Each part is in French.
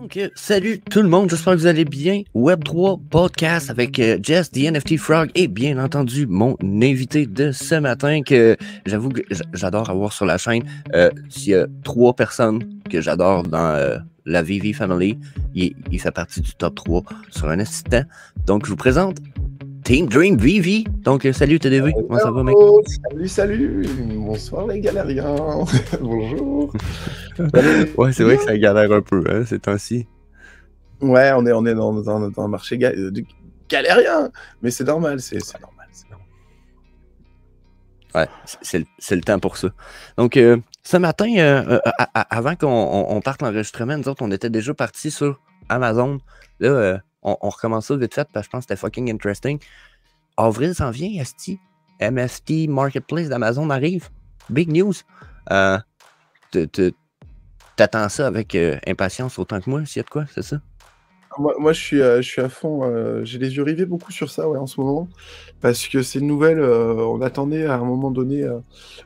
Donc, salut tout le monde, j'espère que vous allez bien. Web3 Podcast avec Jess The NFT Frog et bien entendu mon invité de ce matin que j'avoue que j'adore avoir sur la chaîne. S'il y a trois personnes que j'adore dans la VeVe Family, il fait partie du top 3 sur un instant. Donc, je vous présente Team Dream VeVe. Donc, salut TDV, comment ça va, mec? Salut, bonsoir les galériens. Bonjour. Ouais, c'est vrai que ça galère un peu, hein, ces temps-ci. Ouais, on est dans le marché galérien, mais c'est normal, c'est normal. Ouais, c'est le temps pour ça. Donc, ce matin, avant qu'on parte l'enregistrement, nous autres, on était déjà partis sur Amazon. Là, on recommence ça vite fait parce que je pense que c'était fucking interesting. Avril s'en vient, esti. MFT Marketplace d'Amazon arrive. Big news. T'attends ça avec impatience autant que moi, s'il y a de quoi, c'est ça? Moi je suis à fond, j'ai les yeux rivés beaucoup sur ça ouais, en ce moment, parce que c'est une nouvelle, on attendait à un moment donné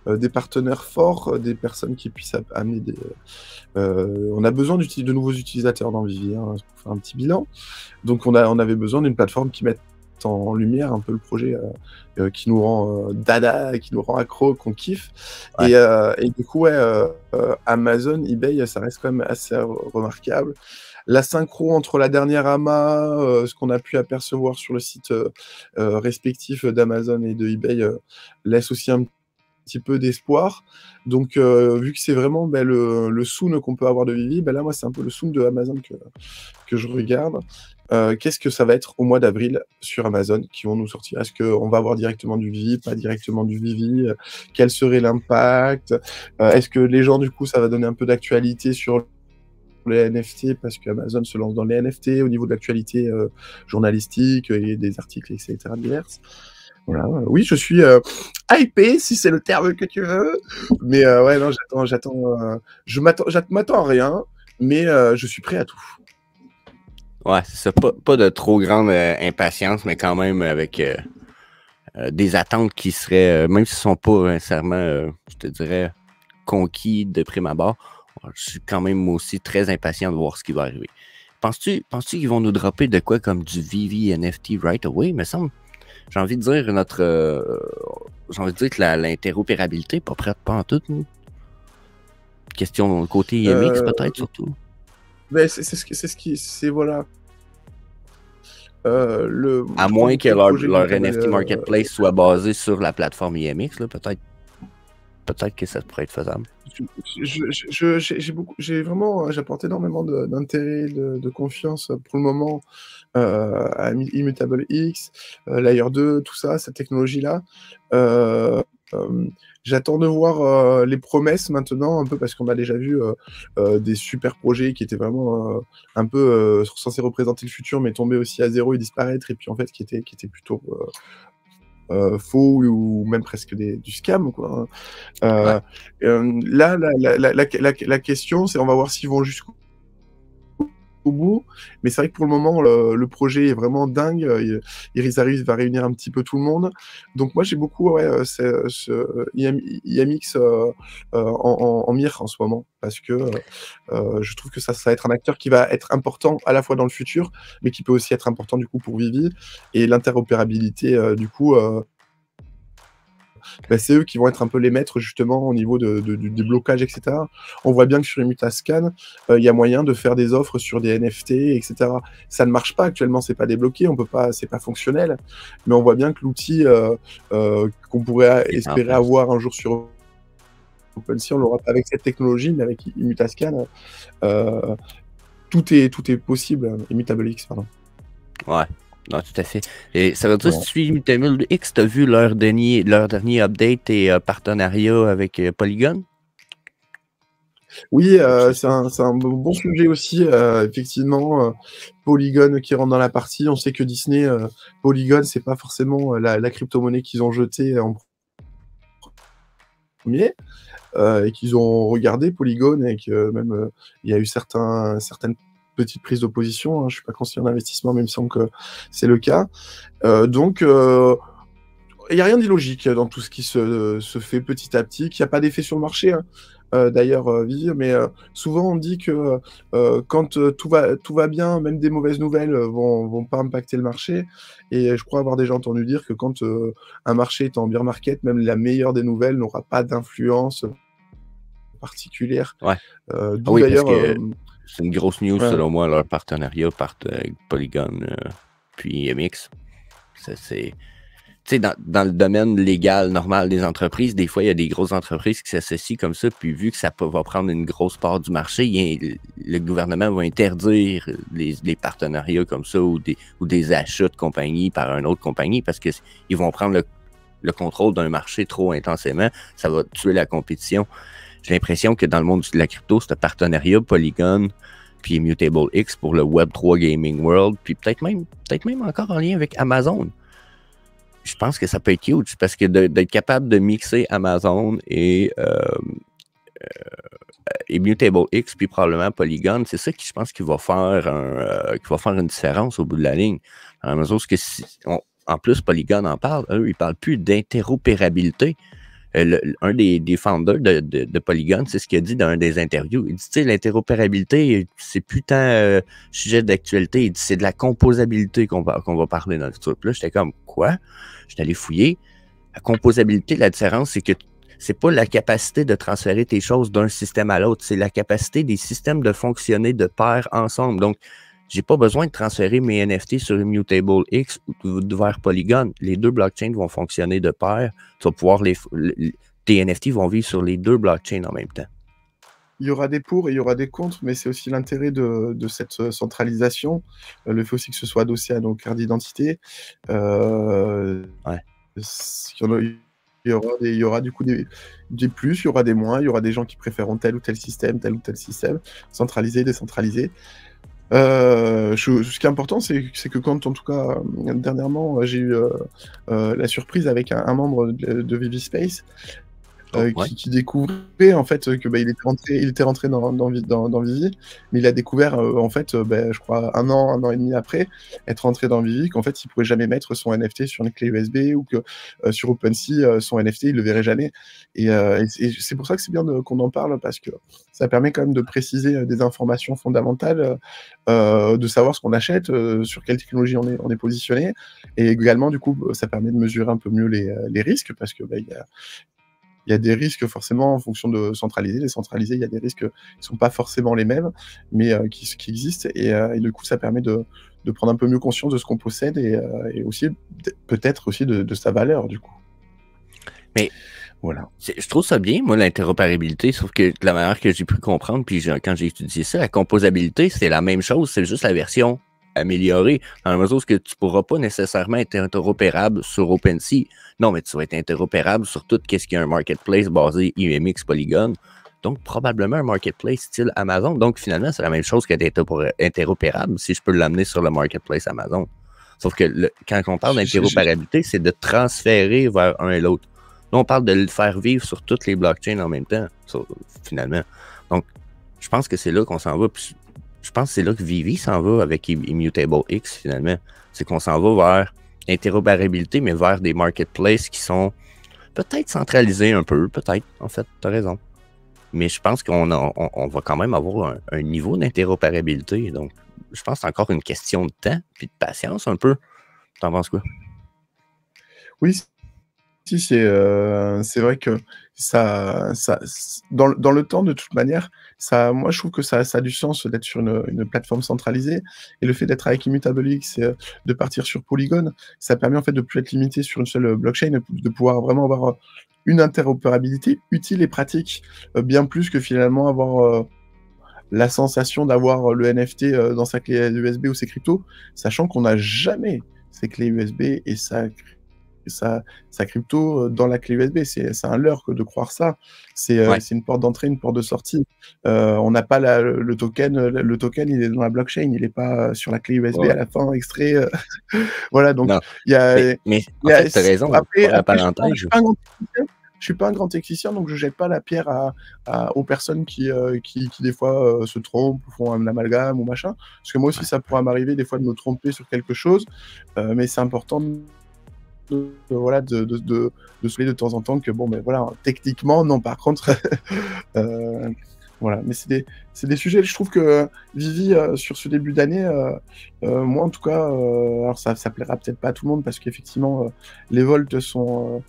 des partenaires forts, des personnes qui puissent amener des... on a besoin de nouveaux utilisateurs dans VeVe, hein, pour faire un petit bilan, donc on avait besoin d'une plateforme qui mette en lumière un peu le projet qui nous rend dada, qui nous rend accro, qu'on kiffe. Ouais. Et du coup, ouais, Amazon, eBay, ça reste quand même assez remarquable. La synchro entre la dernière AMA, ce qu'on a pu apercevoir sur le site respectif d'Amazon et de eBay, laisse aussi un petit peu d'espoir. Donc, vu que c'est vraiment ben, le soon qu'on peut avoir de VeVe, ben là, moi, c'est un peu le soon de Amazon que je regarde. Qu'est-ce que ça va être au mois d'avril sur Amazon qui vont nous sortir? Est-ce qu'on va avoir directement du VeVe, pas directement du VeVe? Quel serait l'impact? Est-ce que les gens, du coup, ça va donner un peu d'actualité sur les NFT parce qu'Amazon se lance dans les NFT au niveau de l'actualité journalistique et des articles, etc. divers. Voilà. Oui, je suis hypé, si c'est le terme que tu veux. Mais ouais, non, je m'attends à rien, mais je suis prêt à tout. Ouais, c'est ça. Pas de trop grande impatience, mais quand même avec des attentes qui seraient, même si ce ne sont pas sincèrement, je te dirais, conquis de prime abord, je suis quand même aussi très impatient de voir ce qui va arriver. Penses-tu qu'ils vont nous dropper de quoi comme du VeVe NFT right away, me semble? J'ai envie de dire j'ai envie de dire que l'interopérabilité n'est pas prête, pas en tout. Question côté IMX peut-être surtout. C'est voilà. À moins que leur NFT Marketplace soit basé sur la plateforme IMX, peut-être que ça pourrait être faisable. J'apporte énormément d'intérêt, de confiance pour le moment à Immutable X, Layer 2, tout ça, cette technologie-là. J'attends de voir les promesses maintenant, un peu parce qu'on a déjà vu des super projets qui étaient vraiment un peu censés représenter le futur, mais tomber aussi à zéro et disparaître, et puis en fait qui étaient plutôt faux ou même presque du scam. Quoi. Ouais. Là, la question, c'est on va voir s'ils vont jusqu'au bout, mais c'est vrai que pour le moment le projet est vraiment dingue, ils arrivent à réunir un petit peu tout le monde, donc moi j'ai beaucoup ouais, ce IMX en mire en ce moment, parce que je trouve que ça va être un acteur qui va être important à la fois dans le futur, mais qui peut aussi être important du coup pour VeVe, et l'interopérabilité du coup ben, c'est eux qui vont être un peu les maîtres justement au niveau des blocages, etc. On voit bien que sur Immutable Scan, il y a moyen de faire des offres sur des NFT, etc. Ça ne marche pas actuellement, c'est pas débloqué, on peut pas, c'est pas fonctionnel. Mais on voit bien que l'outil qu'on pourrait espérer avoir un jour sur OpenSea, on l'aura pas avec cette technologie, mais avec Immutable Scan, tout est possible. Immutable X, pardon. Ouais. Non, tout à fait. Et ça veut dire, si tu suis Immutable X, tu as vu leur dernier update et partenariat avec Polygon? Oui, c'est un bon sujet aussi, effectivement. Polygon qui rentre dans la partie. On sait que Disney, Polygon, c'est pas forcément la crypto-monnaie qu'ils ont jetée en premier. Et qu'ils ont regardé Polygon et que même il y a eu certaines petite prise d'opposition, hein, je ne suis pas conseiller d'investissement, mais il me semble que c'est le cas. Donc, il n'y a rien d'illogique dans tout ce qui se fait petit à petit, qu'il n'y a pas d'effet sur le marché. Hein. d'ailleurs, Vivi, mais souvent on dit que quand tout va bien, même des mauvaises nouvelles vont pas impacter le marché. Et je crois avoir déjà entendu dire que quand un marché est en bear market, même la meilleure des nouvelles n'aura pas d'influence particulière. Ouais. D'où d'ailleurs, c'est une grosse news, ouais, selon moi, leur partenariat avec Polygon puis MX. C'est... Tu sais, dans le domaine légal, normal des entreprises, des fois, il y a des grosses entreprises qui s'associent comme ça, puis vu que ça va prendre une grosse part du marché, le gouvernement va interdire les partenariats comme ça ou des achats de compagnie par une autre compagnie parce qu'ils vont prendre le contrôle d'un marché trop intensément. Ça va tuer la compétition. J'ai l'impression que dans le monde de la crypto, ce partenariat Polygon puis Immutable X pour le Web3 Gaming World, puis peut-être même encore en lien avec Amazon. Je pense que ça peut être huge parce que d'être capable de mixer Amazon et Immutable X puis probablement Polygon, c'est ça qui, je pense, qui va faire une différence au bout de la ligne. Dans la mesure où, en plus, Polygon en parle, eux, ils ne parlent plus d'interopérabilité. Un des founders de Polygon, c'est ce qu'il a dit dans un des interviews. Il dit, tu sais, l'interopérabilité, c'est plus tant sujet d'actualité. Il dit, c'est de la composabilité qu'on va parler dans le futur. Puis là, j'étais comme, quoi? J'étais allé fouiller. La composabilité, la différence, c'est que c'est pas la capacité de transférer tes choses d'un système à l'autre. C'est la capacité des systèmes de fonctionner de pair ensemble. Donc, j'ai pas besoin de transférer mes NFT sur Immutable X ou vers Polygon. Les deux blockchains vont fonctionner de pair. Tu vas pouvoir tes NFT vont vivre sur les deux blockchains en même temps. Il y aura des pour et il y aura des contre, mais c'est aussi l'intérêt de cette centralisation. Le fait aussi que ce soit adossé à nos cartes d'identité. Ouais. Il y aura du coup des plus, il y aura des moins, il y aura des gens qui préféreront tel ou tel système, centralisé, décentralisé. Ce qui est important, c'est que quand, en tout cas, dernièrement, j'ai eu la surprise avec un membre de VeVe Space qui découvrait en fait que il était rentré dans VeVe, mais il a découvert en fait, je crois un an et demi après être rentré dans VeVe, qu'en fait il pouvait jamais mettre son NFT sur une clé USB ou que sur OpenSea son NFT il le verrait jamais. Et c'est pour ça que c'est bien qu'on en parle parce que ça permet quand même de préciser des informations fondamentales, de savoir ce qu'on achète, sur quelle technologie on est positionné, et également du coup ça permet de mesurer un peu mieux les risques parce que il y a des risques forcément en fonction de centraliser, décentraliser, il y a des risques qui ne sont pas forcément les mêmes, mais qui existent. Et du coup, ça permet de prendre un peu mieux conscience de ce qu'on possède et aussi peut-être aussi de sa valeur, du coup. Mais voilà. Je trouve ça bien, moi, l'interopérabilité, sauf que de la manière que j'ai pu comprendre, puis quand j'ai étudié ça, la composabilité, c'est la même chose, c'est juste la version améliorée, dans la mesure où tu ne pourras pas nécessairement être interopérable sur OpenSea. Non, mais tu vas être interopérable sur tout ce qui est un marketplace basé IMX Polygon. Donc, probablement un marketplace style Amazon. Donc, finalement, c'est la même chose que d'être interopérable si je peux l'amener sur le marketplace Amazon. Sauf que quand on parle d'interopérabilité, c'est de transférer vers un et l'autre. Là, on parle de le faire vivre sur toutes les blockchains en même temps, finalement. Donc, je pense que c'est là qu'on s'en va. Puis, je pense que c'est là que VeVe s'en va avec Immutable X, finalement. C'est qu'on s'en va vers interopérabilité, mais vers des marketplaces qui sont peut-être centralisés un peu, peut-être, en fait, tu as raison. Mais je pense qu'on va quand même avoir un niveau d'interopérabilité. Donc, je pense que c'est encore une question de temps puis de patience un peu. T'en penses quoi? Oui, c'est vrai que ça dans le temps, de toute manière, ça, moi je trouve que ça a du sens d'être sur une plateforme centralisée, et le fait d'être avec Immutable X, de partir sur Polygon, ça permet en fait de ne plus être limité sur une seule blockchain, de pouvoir vraiment avoir une interopérabilité utile et pratique, bien plus que finalement avoir la sensation d'avoir le NFT dans sa clé USB ou ses cryptos, sachant qu'on n'a jamais ses clés USB et sa crypto dans la clé USB. C'est un leurre que de croire ça. C'est ouais, une porte d'entrée, une porte de sortie. On n'a pas le token. Le token, il est dans la blockchain. Il n'est pas sur la clé USB, ouais, à la fin, extrait. Voilà, donc il y a... Mais en fait, tu as raison. Après, je suis pas un grand technicien, donc je jette pas la pierre aux personnes qui des fois se trompent ou font un amalgame ou machin. Parce que moi aussi, ça pourra m'arriver des fois de me tromper sur quelque chose. Mais c'est important voilà, de soulever de temps en temps que bon, mais voilà, techniquement, non, par contre, voilà, mais c'est des sujets, je trouve que VeVe, sur ce début d'année, moi en tout cas, alors ça plaira peut-être pas à tout le monde parce qu'effectivement, les volts sont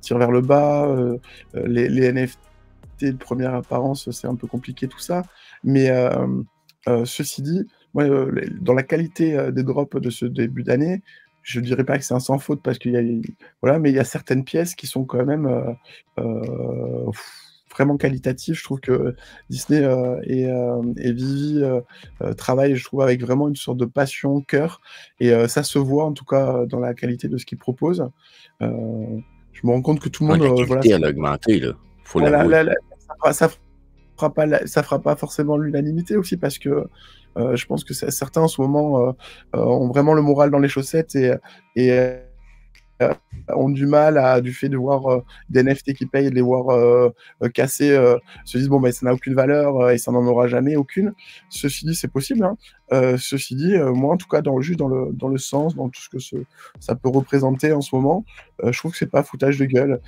tirent vers le bas, les NFT de première apparence, c'est un peu compliqué tout ça, mais ceci dit, moi, dans la qualité des drops de ce début d'année, je ne dirais pas que c'est un sans faute parce qu'il y a, voilà, mais il y a certaines pièces qui sont quand même vraiment qualitatives. Je trouve que Disney et VeVe travaillent, je trouve, avec vraiment une sorte de passion, cœur, et ça se voit en tout cas dans la qualité de ce qu'ils proposent. Je me rends compte que tout le monde, la qualité, voilà, elle a augmenté là. Faut ça fera pas forcément l'unanimité aussi parce que je pense que certains en ce moment ont vraiment le moral dans les chaussettes et ont du mal à, du fait de voir des NFT qui payent, de les voir casser, se disent bon ben ça n'a aucune valeur et ça n'en aura jamais aucune. Ceci dit, c'est possible, hein. Ceci dit, moi en tout cas dans le sens, dans tout ce que ça peut représenter en ce moment, je trouve que c'est pas foutage de gueule.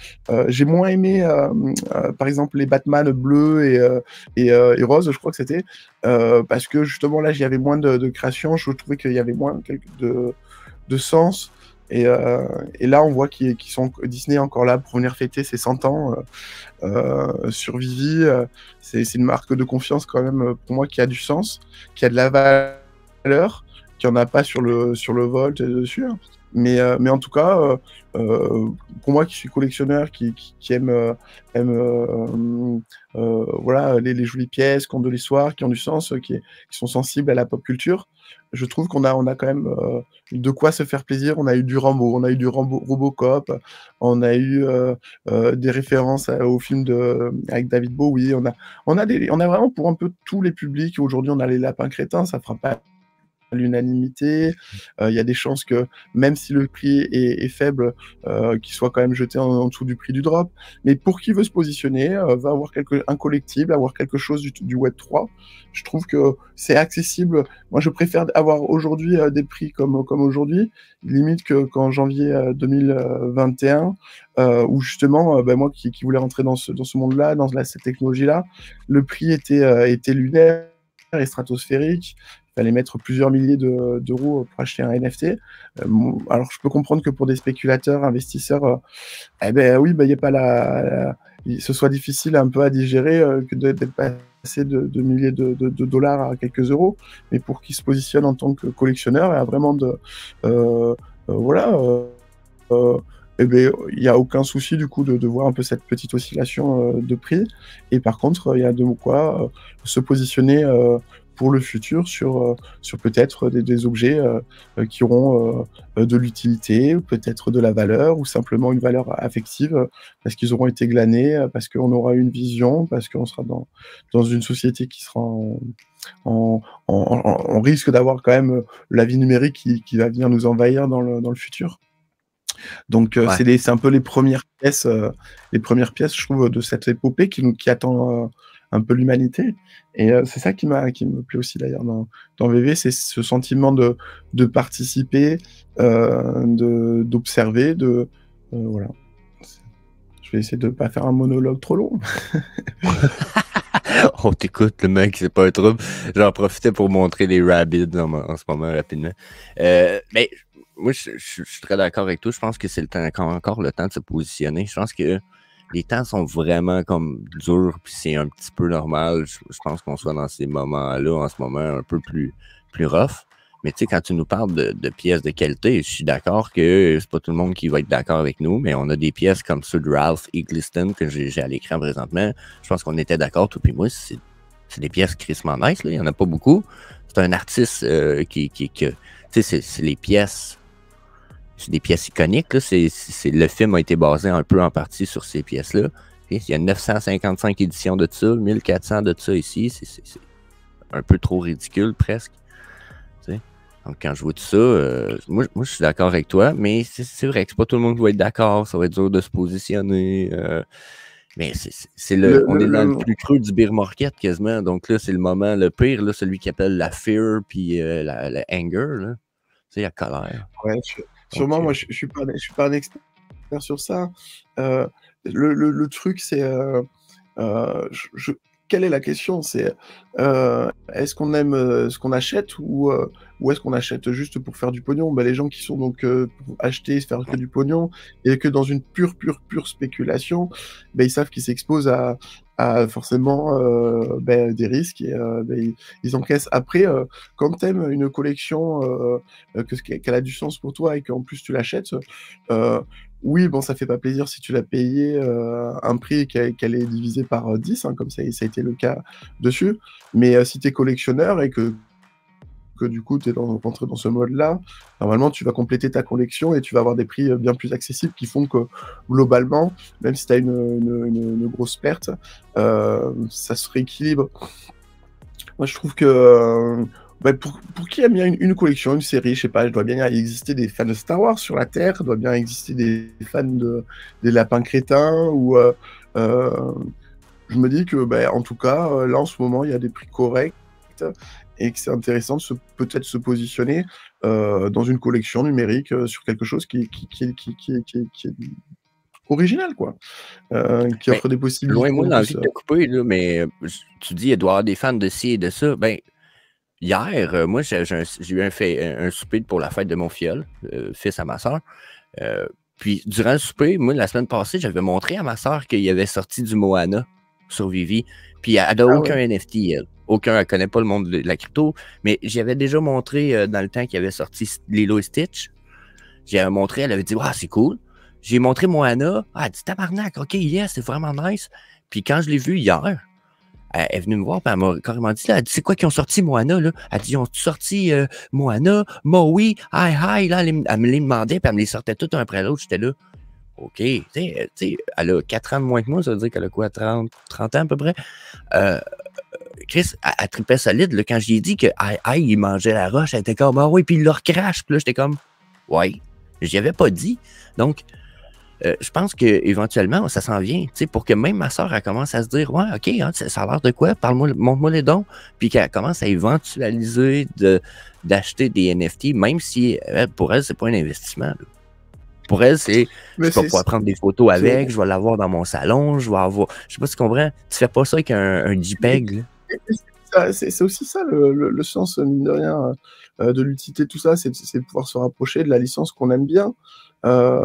J'ai moins aimé par exemple les Batman bleus et roses, je crois que c'était parce que justement là j'y avais moins de création, je trouvais qu'il y avait moins de sens. Et là, on voit qu'ils sont Disney encore là pour venir fêter ses 100 ans sur VeVe. C'est une marque de confiance quand même pour moi qui a du sens, qui a de la valeur, qui en a pas sur le Volt et dessus. Mais en tout cas, pour moi qui suis collectionneur, qui aime voilà les jolies pièces, qui ont de l'histoire, qui ont du sens, qui sont sensibles à la pop culture, je trouve qu'on a quand même de quoi se faire plaisir. On a eu du Rambo, on a eu du Robocop, on a eu des références au film avec David Bowie. On a vraiment pour un peu tous les publics. Aujourd'hui, on a les Lapins Crétins, ça fera pas l'unanimité. Il y a des chances que même si le prix est faible, qu'il soit quand même jeté en dessous du prix du drop. Mais pour qui veut se positionner, va avoir un collectible, avoir quelque chose du Web3. Je trouve que c'est accessible. Moi, je préfère avoir aujourd'hui des prix comme aujourd'hui, limite qu'en janvier 2021, où justement, moi qui voulais rentrer dans ce monde-là, cette technologie-là, le prix était lunaire et stratosphérique. Il fallait mettre plusieurs milliers d'euros pour acheter un NFT. Alors, je peux comprendre que pour des spéculateurs, investisseurs, eh ben oui, il n'y a pas ce soit difficile un peu à digérer que d'être passé de milliers de dollars à quelques euros. Mais pour qu'ils se positionnent en tant que collectionneur, il y a vraiment eh bien, il n'y a aucun souci du coup de voir un peu cette petite oscillation de prix. Et par contre, il y a de quoi se positionner pour le futur sur peut-être des objets qui auront de l'utilité, peut-être de la valeur, ou simplement une valeur affective, parce qu'ils auront été glanés, parce qu'on aura une vision, parce qu'on sera dans une société qui sera on risque d'avoir quand même la vie numérique qui va venir nous envahir dans le futur. Donc ouais. C'est un peu les premières pièces, je trouve, de cette épopée qui attend un peu l'humanité, et c'est ça qui me plaît aussi d'ailleurs dans VeVe, c'est ce sentiment de participer, d'observer, voilà. Je vais essayer de pas faire un monologue trop long. On t'écoute, le mec, c'est pas un trouble. J'en profitais pour montrer les rabbits en ce moment rapidement. Mais moi, je suis très d'accord avec toi. Je pense que c'est encore le temps de se positionner. Je pense que les temps sont vraiment comme durs, puis c'est un petit peu normal. Je pense qu'on soit dans ces moments-là, en ce moment, un peu plus rough. Mais tu sais, quand tu nous parles de pièces de qualité, je suis d'accord que c'est pas tout le monde qui va être d'accord avec nous, mais on a des pièces comme ceux de Ralph Eglisman que j'ai à l'écran présentement. Je pense qu'on était d'accord, toi puis moi, c'est des pièces crissement nice, là. Il n'y en a pas beaucoup. C'est un artiste qui tu sais, c'est les pièces... C'est des pièces iconiques. Là. Le film a été basé un peu en partie sur ces pièces-là. Il y a 955 éditions de ça, 1400 de ça ici. C'est un peu trop ridicule, presque. T'sais? Donc, quand je vois tout ça, moi, je suis d'accord avec toi, mais c'est vrai que c'est pas tout le monde qui va être d'accord. Ça va être dur de se positionner. Mais c'est on est dans le plus creux du beer market, quasiment. Donc là, c'est le moment le pire, là, celui qui appelle la fear puis la anger. Là. Tu sais, la colère. Ouais, Sûrement, okay. Moi, je suis pas un expert sur ça. Le truc, c'est... Quelle est la question? C'est est-ce qu'on aime ce qu'on achète ou est-ce qu'on achète juste pour faire du pognon? Les gens qui sont donc pour acheter, faire que du pognon et que dans une pure spéculation, ils savent qu'ils s'exposent à forcément des risques et ils encaissent. Après, quand tu aimes une collection qu'elle a du sens pour toi et qu'en plus tu l'achètes, oui, bon, ça fait pas plaisir si tu l'as payé un prix qu'elle est divisée par 10, hein, comme ça a été le cas dessus. Mais si tu es collectionneur et que du coup tu es rentré dans ce mode-là, normalement tu vas compléter ta collection et tu vas avoir des prix bien plus accessibles qui font que globalement, même si tu as une grosse perte, ça se rééquilibre. Moi, je trouve que... pour qui aime bien une collection, une série, je sais pas, il doit bien exister des fans de Star Wars sur la Terre, il doit bien exister des fans des Lapins Crétins, ou je me dis que, en tout cas, là en ce moment, il y a des prix corrects et que c'est intéressant de peut-être se positionner dans une collection numérique sur quelque chose qui est original, quoi, qui offre des possibilités. Loin, moi, j'ai envie de te couper, là, mais tu dis, il doit y avoir des fans de ci et de ça, hier, moi, j'ai eu un souper pour la fête de mon filleul, fils à ma soeur. Puis, durant le souper, moi, la semaine passée, j'avais montré à ma soeur qu'il avait sorti du Moana sur VeVe. Puis, elle n'a aucun NFT, elle. Aucun, elle ne connaît pas le monde de la crypto. Mais j'avais déjà montré dans le temps qu'il avait sorti Lilo et Stitch. J'avais montré, elle avait dit « Ah, c'est cool ». J'ai montré Moana. Ah, elle dit « Tabarnak, ok, yes, c'est vraiment nice ». Puis, quand je l'ai vu hier, elle est venue me voir, puis elle m'a carrément dit, elle dit, c'est quoi qu'ils ont sorti Moana, là? Elle dit, ils ont sorti Moana, Maui, Hi, là, elle me les demandait, puis elle me les sortait tout un après l'autre, j'étais là, ok, tu sais, elle a 4 ans de moins que moi, ça veut dire qu'elle a quoi, 30 ans à peu près? Chris, elle tripait solide, là, quand je lui ai dit que Hi, il mangeait la roche, elle était comme, ah oui, puis il leur crache, puis là, j'étais comme, ouais, j'y avais pas dit, donc... je pense qu'éventuellement, ça s'en vient, pour que même ma soeur, elle commence à se dire « Ouais, ok, hein, ça a l'air de quoi? Parle-moi, montre-moi les dons. » Puis qu'elle commence à éventualiser d'acheter des NFT, même si pour elle, c'est pas un investissement. Pour elle, c'est « Je vais pouvoir prendre des photos avec, je vais l'avoir dans mon salon, je vais avoir... » Je sais pas si tu comprends. Tu fais pas ça avec un JPEG. C'est aussi ça le sens, mine de rien, de l'utilité, tout ça, c'est pouvoir se rapprocher de la licence qu'on aime bien. On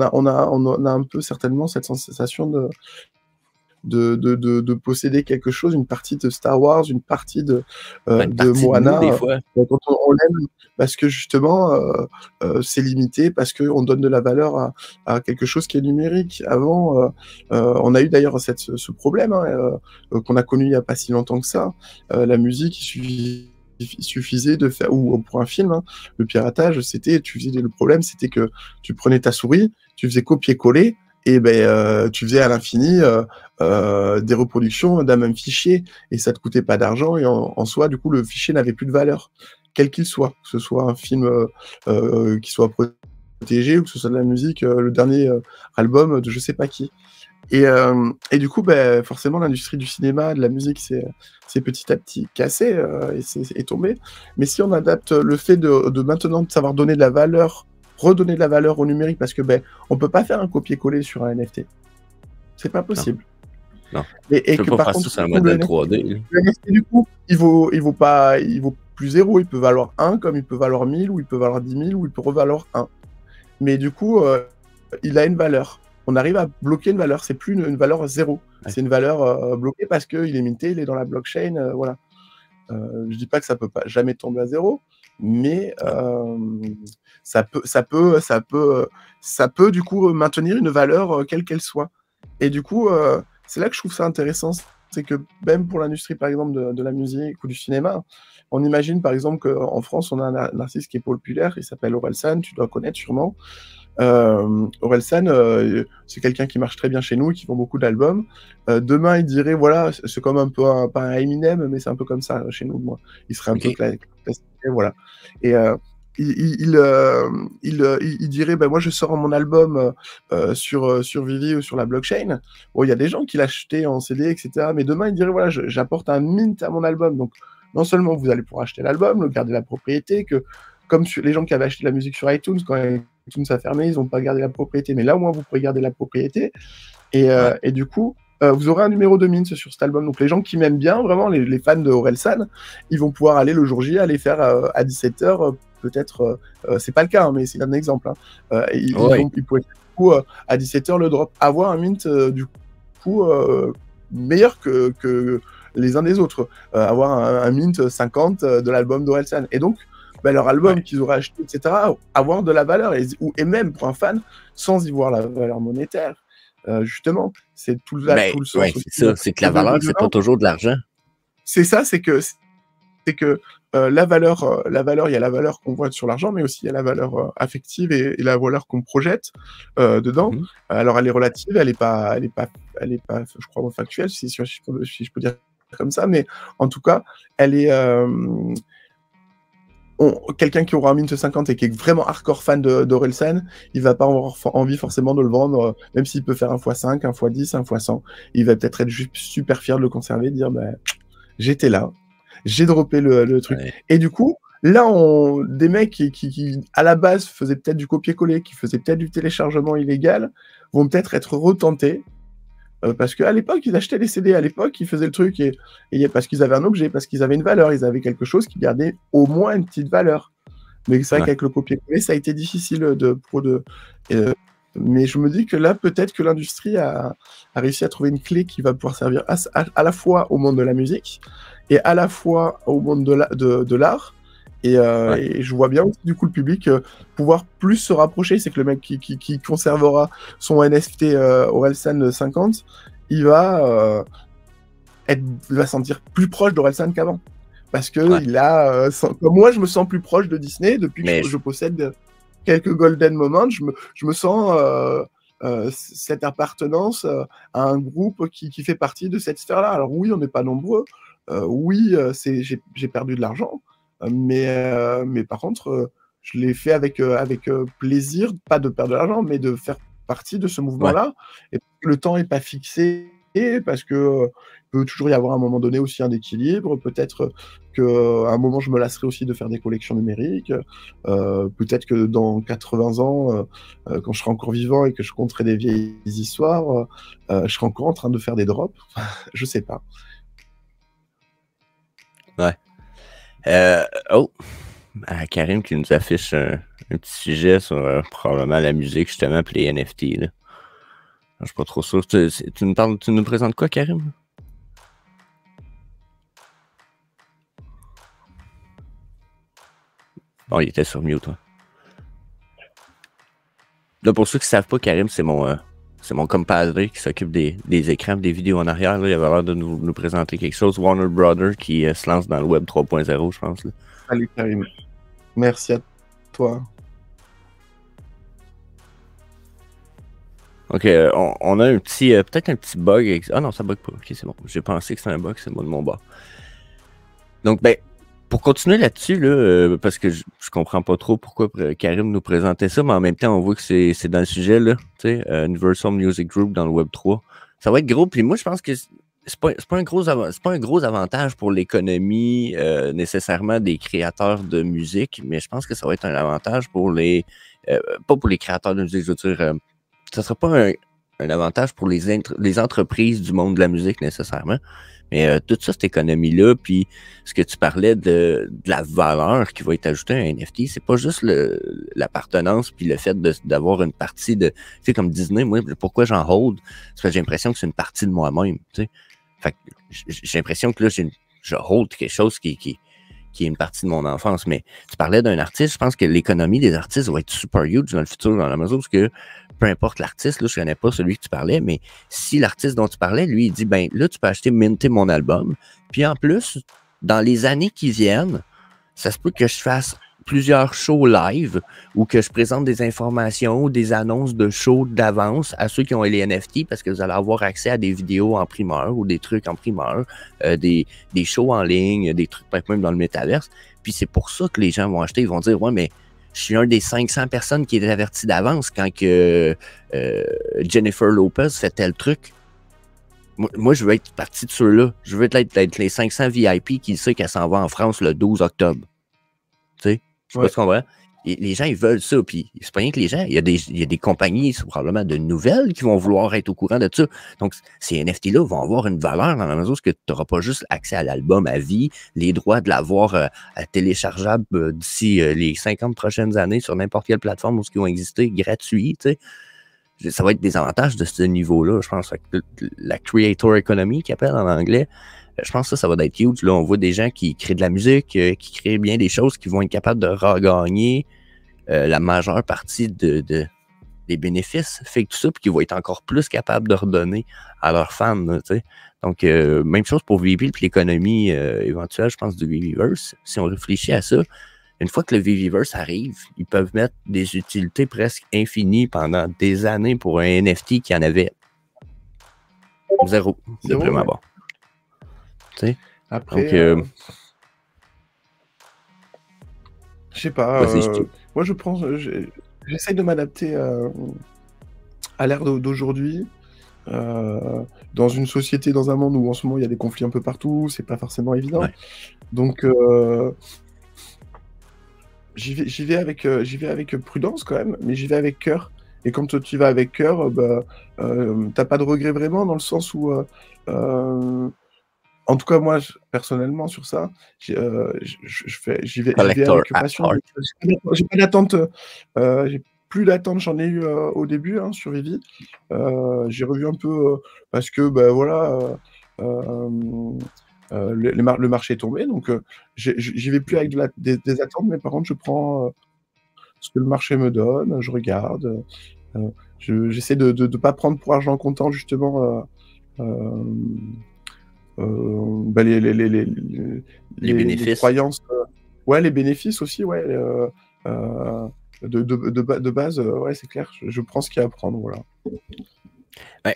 a un peu certainement cette sensation de posséder quelque chose, une partie de Star Wars, une partie de Moana, des fois. Quand on l'aime, parce que justement c'est limité, parce qu'on donne de la valeur à quelque chose qui est numérique. Avant, on a eu d'ailleurs ce problème qu'on a connu il n'y a pas si longtemps que ça. La musique, il suffisait de faire, ou pour un film, hein, le piratage, le problème, c'était que tu prenais ta souris, tu faisais copier-coller, et tu faisais à l'infini des reproductions d'un même fichier, et ça te coûtait pas d'argent, et en soi, du coup, le fichier n'avait plus de valeur, quel qu'il soit, que ce soit un film qui soit protégé, ou que ce soit de la musique, le dernier album de je sais pas qui. Et du coup, forcément, l'industrie du cinéma, de la musique, c'est petit à petit cassé et tombé. Mais si on adapte le fait de maintenant de savoir donner de la valeur, redonner de la valeur au numérique, parce que on peut pas faire un copier-coller sur un NFT. C'est pas possible. Non. Et que par contre, c'est un modèle 3D. Le NFT, du coup, il vaut plus 0. Il peut valoir 1, comme il peut valoir 1000, ou il peut valoir 10 000, ou il peut revaloir 1. Mais du coup, il a une valeur. On arrive à bloquer une valeur, c'est plus une valeur 0. Ouais. C'est une valeur bloquée parce qu'il est minté, il est dans la blockchain, voilà. Je dis pas que ça peut pas jamais tomber à 0, mais ça peut du coup maintenir une valeur quelle qu'elle soit. Et du coup, c'est là que je trouve ça intéressant, c'est que même pour l'industrie, par exemple, de la musique ou du cinéma, on imagine par exemple qu'en France, on a un artiste qui est populaire, il s'appelle Orelsan, tu dois connaître sûrement. Orelsan, c'est quelqu'un qui marche très bien chez nous, qui vend beaucoup d'albums. Demain, il dirait, voilà, c'est comme un peu pas un Eminem, mais c'est un peu comme ça chez nous. Moi, il serait un peu classique, voilà. Et il dirait, moi, je sors mon album sur VeVe ou sur la blockchain. Bon, il y a des gens qui l'achetaient en CD, etc. Mais demain, il dirait, voilà, j'apporte un mint à mon album. Donc, non seulement vous allez pouvoir acheter l'album, le garder la propriété, que comme les gens qui avaient acheté de la musique sur iTunes, quand iTunes a fermé, ils n'ont pas gardé la propriété. Mais là, au moins, vous pouvez garder la propriété. Et du coup, vous aurez un numéro de mint sur cet album. Donc, les gens qui m'aiment bien, vraiment, les fans de Orelsan, ils vont pouvoir aller le jour J, aller faire à 17h, peut-être, c'est pas le cas, hein, mais c'est un exemple. Hein. Ils pouvaient faire du coup, à 17h le drop, avoir un mint du coup meilleur que les uns des autres, avoir un mint 50 de l'album d'Orelsan. Et donc, bah, leur album qu'ils auraient acheté, etc., avoir de la valeur, et même pour un fan, sans y voir la valeur monétaire, justement, c'est tout, tout le sens. Ouais, c'est ça, c'est que la valeur, c'est pas toujours de l'argent. C'est ça, c'est que la valeur, il y a la valeur qu'on voit sur l'argent, mais aussi il y a la valeur affective et la valeur qu'on projette dedans. Alors, elle est relative, elle n'est pas, je crois, factuelle, si je peux dire comme ça, mais en tout cas, elle est... Quelqu'un qui aura un mint 50 et qui est vraiment hardcore fan d'Orelsan, il va pas avoir envie forcément de le vendre, même s'il peut faire un x5, un x10, un x100. Il va peut-être être juste super fier de le conserver, de dire bah, « j'étais là, j'ai droppé le truc ». Et du coup, là, des mecs qui à la base faisaient peut-être du copier-coller, qui faisaient peut-être du téléchargement illégal, vont peut-être être retentés. Parce qu'à l'époque, ils achetaient les CD, à l'époque, ils faisaient le truc, et parce qu'ils avaient un objet, parce qu'ils avaient une valeur, ils avaient quelque chose qui gardait au moins une petite valeur. Mais c'est vrai qu'avec le copier-coller, ça a été difficile mais je me dis que là, peut-être que l'industrie a réussi à trouver une clé qui va pouvoir servir à la fois au monde de la musique et à la fois au monde de l'art. Et je vois bien aussi, du coup, le public pouvoir plus se rapprocher. C'est que le mec qui conservera son NFT Orelsan 50, il va sentir plus proche d'Orelsan qu'avant. Parce que comme moi, je me sens plus proche de Disney depuis que je possède quelques Golden Moments. Je me sens cette appartenance à un groupe qui fait partie de cette sphère-là. Alors oui, on n'est pas nombreux. J'ai perdu de l'argent. Mais par contre, je l'ai fait avec plaisir, pas de perdre de l'argent, mais de faire partie de ce mouvement-là. Ouais. Le temps n'est pas fixé, parce qu'il peut toujours y avoir à un moment donné aussi un équilibre. Peut-être qu'à un moment, je me lasserai aussi de faire des collections numériques. Peut-être que dans 80 ans, quand je serai encore vivant et que je conterai des vieilles histoires, je serai encore en train de faire des drops. Je sais pas. Ouais. Karim qui nous affiche un petit sujet sur probablement la musique, justement, puis les NFT. Là. Je suis pas trop sûr. Tu nous présentes quoi, Karim? Bon, il était sur mute, toi. Là, pour ceux qui ne savent pas, Karim, c'est mon compadre qui s'occupe des écrans, des vidéos en arrière. Là. Il avait l'air de nous présenter quelque chose. Warner Brothers qui se lance dans le Web 3.0, je pense. Là. Salut Karim. Merci à toi. OK, on a un petit... peut-être un petit bug. Ah non, ça bug pas. OK, c'est bon. J'ai pensé que c'était un bug, c'est bon de mon bord. Donc, ben... Pour continuer là-dessus, là, parce que je comprends pas trop pourquoi Karim nous présentait ça, mais en même temps, on voit que c'est dans le sujet, là, tu sais, Universal Music Group dans le Web3. Ça va être gros, puis moi, je pense que c'est pas un gros avantage pour l'économie nécessairement des créateurs de musique, mais je pense que ça va être un avantage pour les... pas pour les créateurs de musique, je veux dire, ça sera pas un avantage pour les entreprises du monde de la musique nécessairement. Mais toute cette économie-là, puis ce que tu parlais de la valeur qui va être ajoutée à un NFT, c'est pas juste l'appartenance puis le fait d'avoir une partie de... Tu sais, comme Disney, moi, pourquoi j'en hold? C'est parce que j'ai l'impression que c'est une partie de moi-même, tu sais. Fait que j'ai l'impression que là, je hold quelque chose qui est une partie de mon enfance. Mais tu parlais d'un artiste, je pense que l'économie des artistes va être super huge dans le futur, dans la mesure parce que peu importe l'artiste, là, je connais pas celui que tu parlais, mais si l'artiste dont tu parlais, lui, il dit, ben là, tu peux minter mon album, puis en plus, dans les années qui viennent, ça se peut que je fasse plusieurs shows live ou que je présente des informations ou des annonces de shows d'avance à ceux qui ont les NFT parce que vous allez avoir accès à des vidéos en primeur ou des trucs en primeur, des shows en ligne, des trucs peut-être même dans le métaverse. Puis c'est pour ça que les gens vont acheter, ils vont dire, ouais, mais je suis un des 500 personnes qui est averti d'avance quand que Jennifer Lopez fait tel truc. Moi, je veux être partie de ceux-là. Je veux être les 500 VIP qui sait qu'elle s'en va en France le 12 octobre. Tu sais, Je pense qu'on voit. Les gens, ils veulent ça. Puis, c'est pas rien que les gens. Il y a des compagnies, probablement de nouvelles, qui vont vouloir être au courant de ça. Donc, ces NFT-là vont avoir une valeur dans la mesure où tu n'auras pas juste accès à l'album à vie, les droits de l'avoir téléchargeable d'ici les 50 prochaines années sur n'importe quelle plateforme où ce qui vont exister gratuit. Tu sais, ça va être des avantages de ce niveau-là, je pense. La creator economy, qu'ils appellent en anglais. Je pense que ça va être huge. Là, on voit des gens qui créent de la musique, qui créent bien des choses, qui vont être capables de regagner la majeure partie des bénéfices. Fait que tout ça, puis qui vont être encore plus capables de redonner à leurs fans. Là, donc, même chose pour VeVe et l'économie éventuelle, je pense, du Viviverse. Si on réfléchit à ça, une fois que le Viviverse arrive, ils peuvent mettre des utilités presque infinies pendant des années pour un NFT qui en avait zéro. C'est vraiment bon. Après, donc, je sais pas, moi je pense, j'essaie de m'adapter à l'ère d'aujourd'hui, dans une société, dans un monde où en ce moment il y a des conflits un peu partout, c'est pas forcément évident, donc j'y vais avec prudence quand même, mais j'y vais avec cœur. Et quand tu y vas avec cœur, bah, t'as pas de regret vraiment, dans le sens où... en tout cas, moi, personnellement, sur ça, j'y vais avec passion. J'ai plus d'attente, j'en ai eu au début, hein, sur VeVe. J'ai revu un peu, parce que, ben voilà, le marché est tombé, donc j'y vais plus avec des attentes, mais par contre, je prends ce que le marché me donne, je regarde, j'essaie de pas prendre pour argent comptant, justement, bah les bénéfices. Les croyances, ouais, les bénéfices aussi, ouais, de base, ouais, c'est clair, je prends ce qu'il y a à prendre, voilà. Ouais.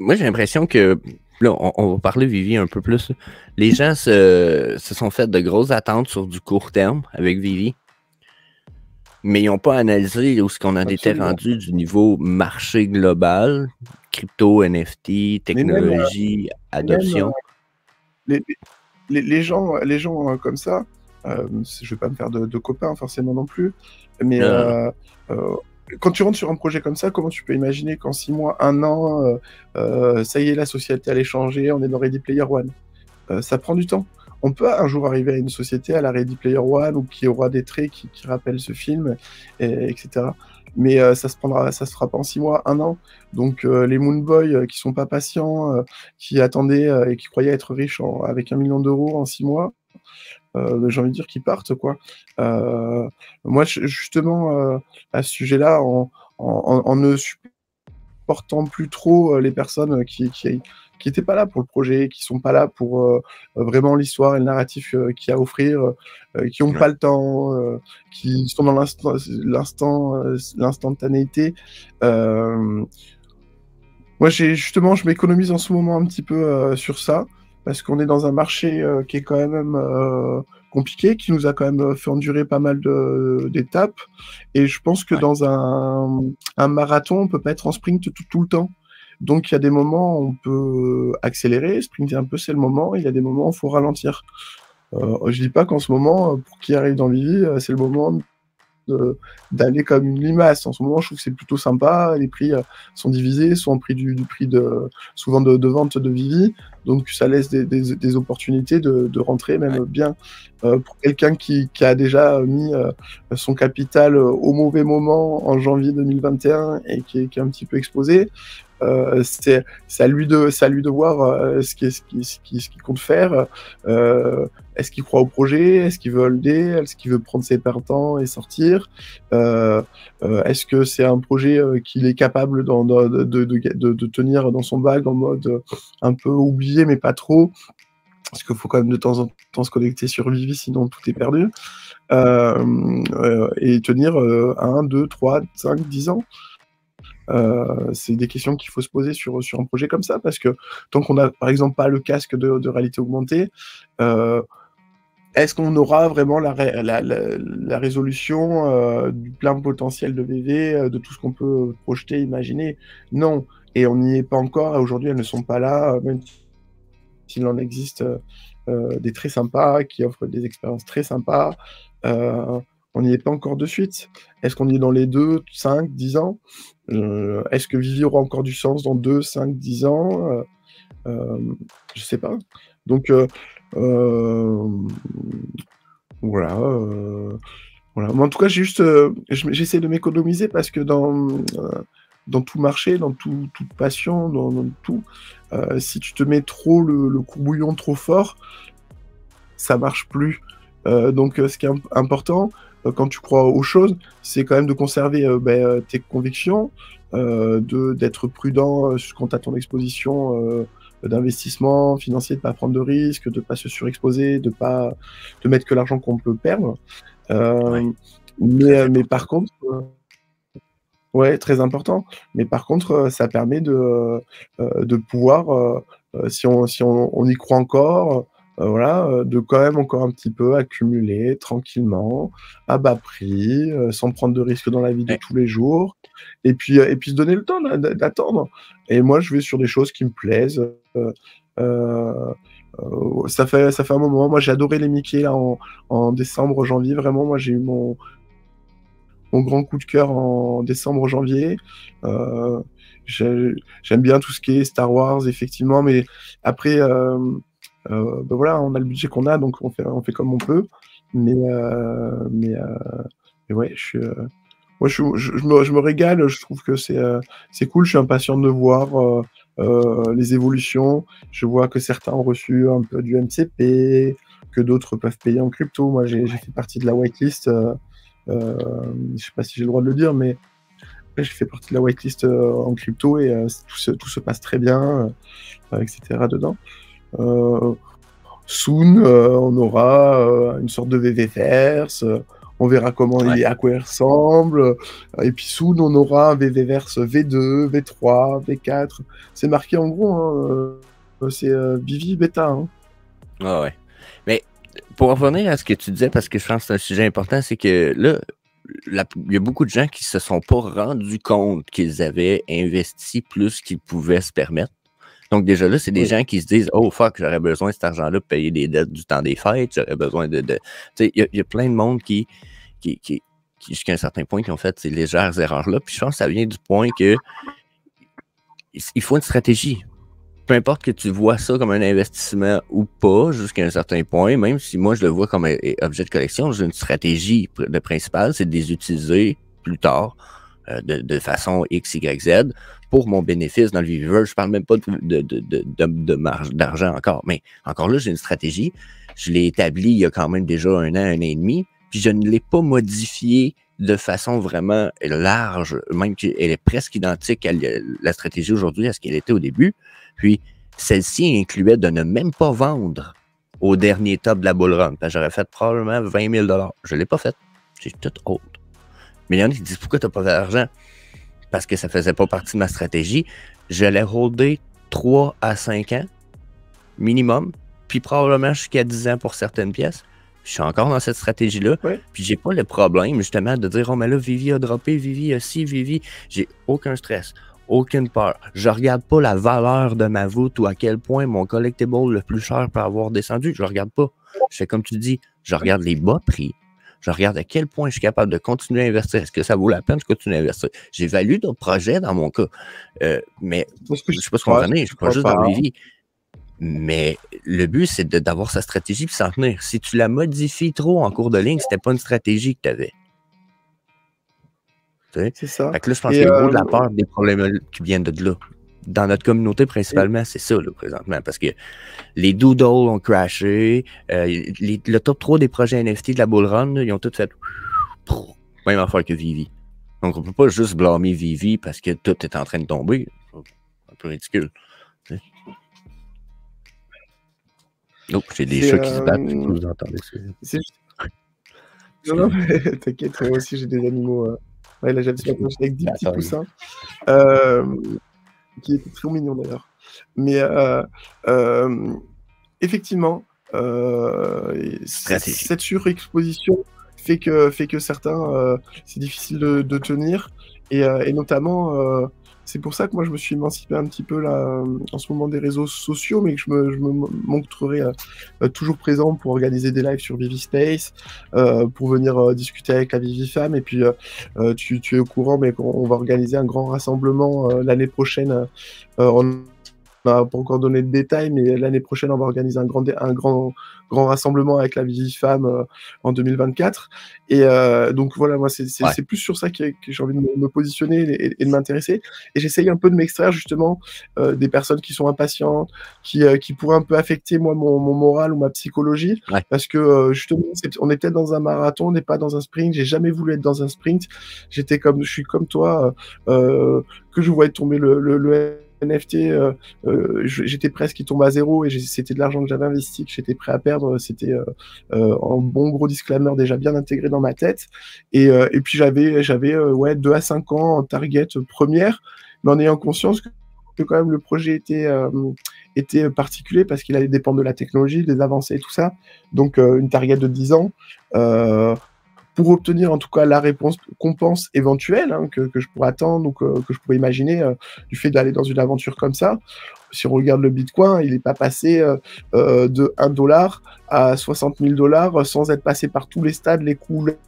Moi, j'ai l'impression que, là, on va parler VeVe un peu plus, les gens se sont fait de grosses attentes sur du court terme avec VeVe, mais ils n'ont pas analysé où ce qu'on en était rendu du niveau marché global, crypto, NFT, technologie, adoption. Les gens comme ça, je ne vais pas me faire de copains forcément non plus, mais quand tu rentres sur un projet comme ça, comment tu peux imaginer qu'en 6 mois, 1 an, ça y est, la société allait changer, on est dans Ready Player One. Ça prend du temps. On peut un jour arriver à une société à la Ready Player One ou qui aura des traits qui rappellent ce film, etc. Mais ça se fera pas en 6 mois, 1 an. Donc les Moonboys qui sont pas patients, qui attendaient et qui croyaient être riches avec 1 million d'euros en 6 mois, j'ai envie de dire qu'ils partent, quoi. Moi, justement, à ce sujet-là, en ne supportant plus trop les personnes qui n'étaient pas là pour le projet, qui sont pas là pour vraiment l'histoire et le narratif qu'il y a à offrir, qui n'ont pas le temps, qui sont dans l'instantanéité. Moi, justement, je m'économise en ce moment un petit peu sur ça, parce qu'on est dans un marché qui est quand même compliqué, qui nous a quand même fait endurer pas mal d'étapes. Et je pense que dans un marathon, on ne peut pas être en sprint tout le temps. Donc, il y a des moments où on peut accélérer, sprinter un peu, c'est le moment. Il y a des moments où il faut ralentir. Je ne dis pas qu'en ce moment, pour qui arrive dans VeVe, c'est le moment d'aller comme une limace. En ce moment, je trouve que c'est plutôt sympa. Les prix sont divisés, sont en prix du prix souvent de vente de VeVe. Donc, ça laisse des opportunités de rentrer, même bien. Pour quelqu'un qui a déjà mis son capital au mauvais moment en janvier 2021 et qui est un petit peu exposé, c'est à lui de voir ce qu'il compte faire. Est-ce qu'il croit au projet? Est-ce qu'il veut holder? Est-ce qu'il veut prendre ses partants et sortir? Est-ce que c'est un projet qu'il est capable de tenir dans son bag en mode un peu oublié mais pas trop? Parce qu'il faut quand même de temps en temps se connecter sur VeVe, sinon tout est perdu. Et tenir 1, 2, 3, 5, 10 ans. C'est des questions qu'il faut se poser sur un projet comme ça, parce que tant qu'on n'a par exemple pas le casque de réalité augmentée, est-ce qu'on aura vraiment la résolution du plein potentiel de VeVe, de tout ce qu'on peut projeter, imaginer? Non, et on n'y est pas encore. Aujourd'hui, elles ne sont pas là, même s'il en existe des très sympas, qui offrent des expériences très sympas. On n'y est pas encore de suite. Est-ce qu'on y est dans les 2, 5, 10 ans? Est-ce que VeVe aura encore du sens dans 2, 5, 10 ans? Je ne sais pas. Donc, voilà. Voilà. Mais en tout cas, j'ai juste, j'essaie de m'économiser parce que dans tout marché, dans toute passion, dans tout, si tu te mets trop le courbouillon trop fort, ça marche plus. Donc, ce qui est important quand tu crois aux choses, c'est quand même de conserver tes convictions, d'être prudent quant à ton exposition d'investissement financier, de ne pas prendre de risques, de ne pas se surexposer, de ne pas de mettre que l'argent qu'on peut perdre. Oui. Mais par contre, ouais, très important. Mais par contre, ça permet de pouvoir, si on y croit encore, voilà, de quand même encore un petit peu accumuler tranquillement, à bas prix, sans prendre de risques dans la vie de tous les jours, et puis se donner le temps d'attendre. Et moi, je vais sur des choses qui me plaisent. Ça fait un moment. Moi, j'ai adoré les Mickey là en décembre, janvier. Vraiment, moi, j'ai eu mon grand coup de cœur en décembre, janvier. J'aime bien tout ce qui est Star Wars, effectivement, mais après. Ben voilà, on a le budget qu'on a, donc on fait comme on peut. Mais ouais, je me régale. Je trouve que c'est cool. Je suis impatient de voir les évolutions. Je vois que certains ont reçu un peu du MCP, que d'autres peuvent payer en crypto. Moi, j'ai fait partie de la whitelist. Je sais pas si j'ai le droit de le dire, mais je fais partie de la whitelist en crypto et tout se passe très bien, etc. dedans. Soon, on aura une sorte de VeVeverse, on verra comment à quoi il ressemble, et puis soon on aura un VeVeverse V2, V3, V4, c'est marqué en gros, hein, c'est VeVe Beta. Hein. Ah ouais, mais pour revenir à ce que tu disais, parce que je pense que c'est un sujet important, c'est que là, il y a beaucoup de gens qui se sont pas rendus compte qu'ils avaient investi plus qu'ils pouvaient se permettre. Donc, déjà là, c'est des gens qui se disent « Oh, fuck, j'aurais besoin de cet argent-là pour payer des dettes du temps des fêtes, j'aurais besoin de... » Tu sais, il y a plein de monde qui jusqu'à un certain point, qui ont fait ces légères erreurs-là. Puis je pense que ça vient du point que il faut une stratégie. Peu importe que tu vois ça comme un investissement ou pas, jusqu'à un certain point, même si moi, je le vois comme un objet de collection, j'ai une stratégie principale, c'est de les utiliser plus tard. De façon X, Y, Z, pour mon bénéfice dans le VeVeverse. Je ne parle même pas de marge d'argent encore, mais encore là, j'ai une stratégie. Je l'ai établie il y a quand même déjà un an et demi, puis je ne l'ai pas modifiée de façon vraiment large, même qu'elle est presque identique à la stratégie aujourd'hui, à ce qu'elle était au début. Puis, celle-ci incluait de ne même pas vendre au dernier top de la bull run. J'aurais fait probablement 20 000. Je ne l'ai pas fait. J'ai tout autre. Mais il y en a qui disent « Pourquoi tu n'as pas fait d'argent? » Parce que ça ne faisait pas partie de ma stratégie. Je l'ai holdé 3 à 5 ans minimum, puis probablement jusqu'à 10 ans pour certaines pièces. Je suis encore dans cette stratégie-là. Oui. Puis j'ai pas le problème justement de dire « Oh, mais là, VeVe a droppé, VeVe a ci, VeVe. » J'ai aucun stress, aucune peur. Je regarde pas la valeur de ma voûte ou à quel point mon collectible le plus cher peut avoir descendu. Je regarde pas. Je fais comme tu dis, je regarde les bas prix. Je regarde à quel point je suis capable de continuer à investir. Est-ce que ça vaut la peine de continuer à investir? J'évalue d'autres projets dans mon cas. Mais je ne sais pas ce qu'on en est. Je crois juste dans VeVe. Mais le but, c'est d'avoir sa stratégie et s'en tenir. Si tu la modifies trop en cours de ligne, ce n'était pas une stratégie que tu avais. C'est ça. Fait que là, je pense que le gros de la part des problèmes qui viennent de là. Dans notre communauté, principalement, c'est ça, là, présentement, parce que les doodles ont crashé, le top 3 des projets NFT de la bull run, là, ils ont tous fait même affaire que VeVe. Donc, on ne peut pas juste blâmer VeVe parce que tout est en train de tomber. C'est un peu ridicule. Donc, j'ai des chats qui se battent, je vous entendez. Non, non, mais t'inquiète, moi aussi, j'ai des animaux. Ouais, là, j'ai avec 10 petits poussins. Qui était très mignon d'ailleurs. Mais effectivement, cette surexposition fait que certains, c'est difficile de tenir. Et notamment, c'est pour ça que moi, je me suis émancipé un petit peu là, en ce moment des réseaux sociaux, mais que je me montrerai toujours présent pour organiser des lives sur VeVe Space, pour venir discuter avec la VeVe Femme. Et puis, tu es au courant, mais on va organiser un grand rassemblement l'année prochaine. On n'a pas encore donné de détails, mais l'année prochaine, on va organiser un grand rassemblement avec la VeVe Femme en 2024. Et donc voilà, moi, c'est ouais, plus sur ça que j'ai envie de me positionner et de m'intéresser. Et j'essaye un peu de m'extraire justement des personnes qui sont impatientes, qui pourraient un peu affecter moi mon moral ou ma psychologie. Ouais. Parce que justement, on est peut-être dans un marathon, on n'est pas dans un sprint. J'ai jamais voulu être dans un sprint. Je suis comme toi, que je voyais tomber le NFT, j'étais presque qui tombe à zéro et c'était de l'argent que j'avais investi, que j'étais prêt à perdre. C'était un bon gros disclaimer déjà bien intégré dans ma tête. Et puis j'avais ouais, 2 à 5 ans en target première, mais en ayant conscience que quand même le projet était particulier parce qu'il allait dépendre de la technologie, des avancées et tout ça. Donc une target de 10 ans. Pour obtenir en tout cas la réponse compense éventuelle hein, que je pourrais attendre ou que je pourrais imaginer du fait d'aller dans une aventure comme ça. Si on regarde le Bitcoin, il n'est pas passé de 1$ à 60 000$ sans être passé par tous les stades, les couleurs,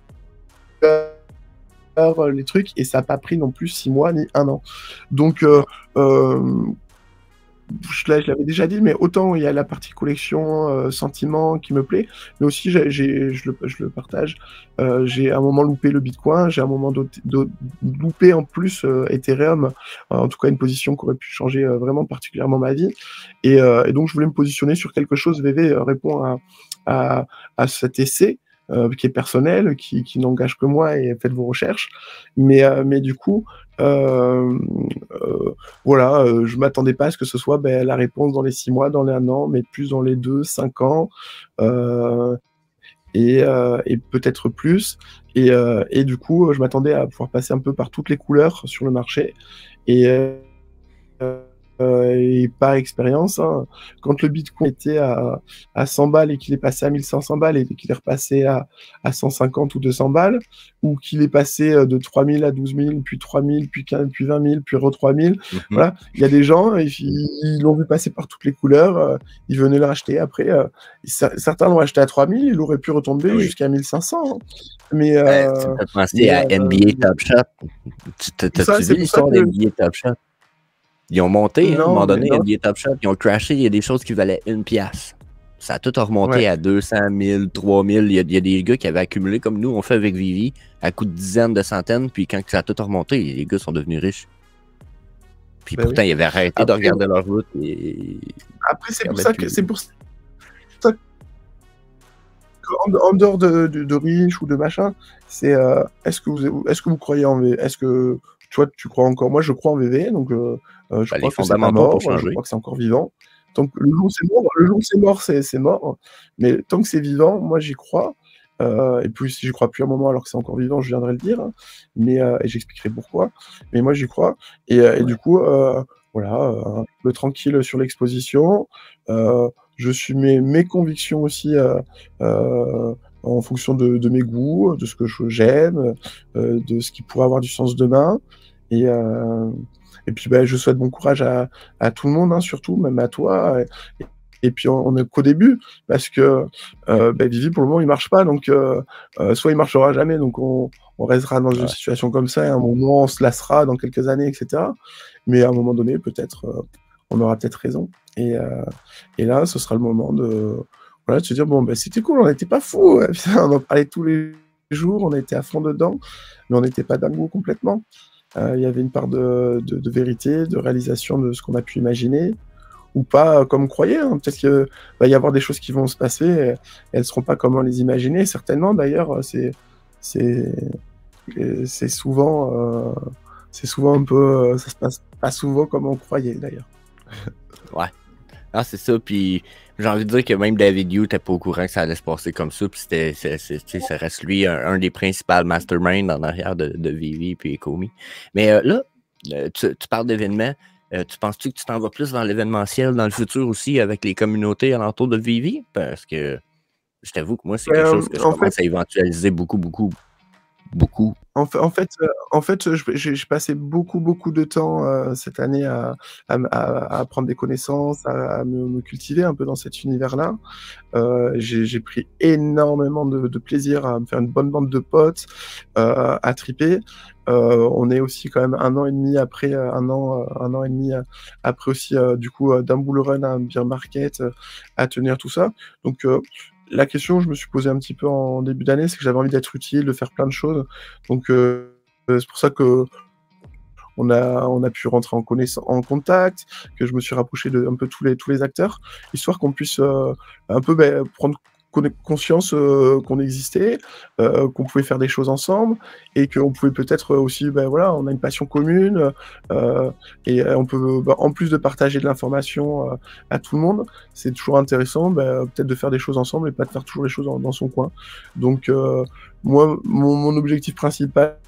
les trucs, et ça n'a pas pris non plus 6 mois ni 1 an. Donc, je l'avais déjà dit, mais autant il y a la partie collection, sentiments qui me plaît, mais aussi je le partage. J'ai à un moment loupé le Bitcoin, j'ai à un moment loupé en plus Ethereum, en tout cas une position qui aurait pu changer vraiment particulièrement ma vie. Et donc je voulais me positionner sur quelque chose. VeVe répond à cet essai qui est personnel, qui n'engage que moi, et faites vos recherches. Mais du coup, voilà, je m'attendais pas à ce que ce soit ben, la réponse dans les 6 mois, dans les 1 an, mais plus dans les 2, 5 ans, et peut-être plus. Et du coup, je m'attendais à pouvoir passer un peu par toutes les couleurs sur le marché. Et par expérience, hein, quand le Bitcoin était à 100 balles et qu'il est passé à 1500 balles et qu'il est repassé à 150 ou 200 balles, ou qu'il est passé de 3000 à 12 000, puis 3000, puis 15 000, puis 20 000, puis 3000, voilà, il y a des gens, ils l'ont vu passer par toutes les couleurs, ils venaient le racheter après. Certains l'ont acheté à 3000, il aurait pu retomber jusqu'à 1500. Hein. Mais tu as pensé à NBA Top Shop. T'as-tu vu l'histoire d'NBA Top Shop? Ils ont monté, à un moment donné, il y a des Top Shop, ils ont crashé, il y a des choses qui valaient 1$. Ça a tout remonté à 200 000, 3 000. Il y a des gars qui avaient accumulé, comme nous, on fait avec VeVe, à coups de dizaines, de centaines, puis quand ça a tout remonté, les gars sont devenus riches. Puis pourtant, ils avaient arrêté de regarder leur route. Et... Après, c'est pour ça que... En dehors de riches ou de machin, c'est... Est-ce que vous croyez en... Toi, tu crois encore. Moi, je crois en VeVe, donc je crois que c'est mort, je crois que c'est encore vivant. Donc, le jour c'est mort, c'est mort. Mais tant que c'est vivant, moi, j'y crois. Et puis, si j'y crois plus à un moment alors que c'est encore vivant, je viendrai le dire. Hein. Mais et j'expliquerai pourquoi. Mais moi, j'y crois. Et du coup, voilà, le tranquille sur l'exposition. Je suis mes convictions aussi. En fonction de mes goûts, de ce que j'aime, de ce qui pourrait avoir du sens demain. Et puis, ben, je souhaite bon courage à tout le monde, hein, surtout, même à toi. Et puis, on n'est qu'au début, parce que ben, VeVe, pour le moment, il ne marche pas. Donc, soit il ne marchera jamais, donc on restera dans une situation comme ça. Et à un moment, on se lassera dans quelques années, etc. Mais à un moment donné, peut-être, on aura peut-être raison. Et là, ce sera le moment de... Voilà, de se dire, bon, ben, c'était cool, on n'était pas fous, ouais, on en parlait tous les jours, on était à fond dedans, mais on n'était pas dingo complètement. Il y avait une part de vérité, de réalisation de ce qu'on a pu imaginer, ou pas comme on croyait. Hein. Peut-être qu'il va y avoir des choses qui vont se passer, et elles ne seront pas comme on les imaginait. Certainement, d'ailleurs, c'est souvent un peu... ça ne se passe pas souvent comme on croyait, d'ailleurs. Ouais. Ah, c'est ça, puis j'ai envie de dire que même David Yu n'était pas au courant que ça allait se passer comme ça, puis ça reste lui un des principaux masterminds en arrière de VeVe puis Ekomi. Mais là, tu parles d'événements, tu penses-tu que tu t'en vas plus dans l'événementiel dans le futur aussi avec les communautés alentour de VeVe? Parce que je t'avoue que moi, c'est quelque chose que je commence à éventualiser beaucoup. En fait, j'ai passé beaucoup de temps cette année à apprendre des connaissances, à me cultiver un peu dans cet univers-là. J'ai pris énormément de plaisir à me faire une bonne bande de potes, à triper. On est aussi quand même un an et demi après aussi du coup d'un bull run à un bear market, à tenir tout ça. Donc la question que je me suis posée un petit peu en début d'année, c'est que j'avais envie d'être utile, de faire plein de choses. Donc c'est pour ça que on a pu rentrer en contact, que je me suis rapproché de un peu tous les acteurs, histoire qu'on puisse un peu prendre conscience qu'on existait, qu'on pouvait faire des choses ensemble et qu'on pouvait peut-être aussi, voilà, on a une passion commune et on peut, en plus de partager de l'information à tout le monde, c'est toujours intéressant, peut-être de faire des choses ensemble et pas de faire toujours les choses dans son coin. Donc moi, mon objectif principal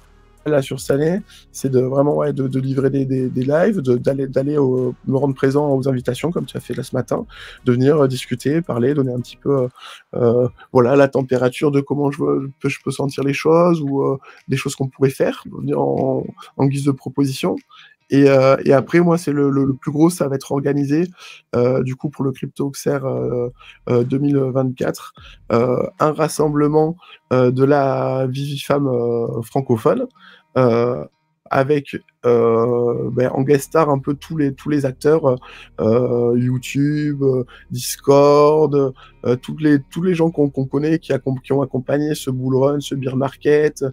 là sur cette année, c'est de vraiment de livrer des lives, d'aller me rendre présent aux invitations comme tu as fait là ce matin, de venir discuter, parler, donner un petit peu voilà, la température de comment je peux sentir les choses ou des choses qu'on pourrait faire en guise de proposition. Et après, moi, c'est le plus gros, ça va être organisé, du coup, pour le CryptoAuxerre 2024, un rassemblement de la VeVe francophone, avec en guest star un peu tous les acteurs, YouTube, Discord, tous les gens qu'on connaît, qui ont accompagné ce bull run, ce beer market,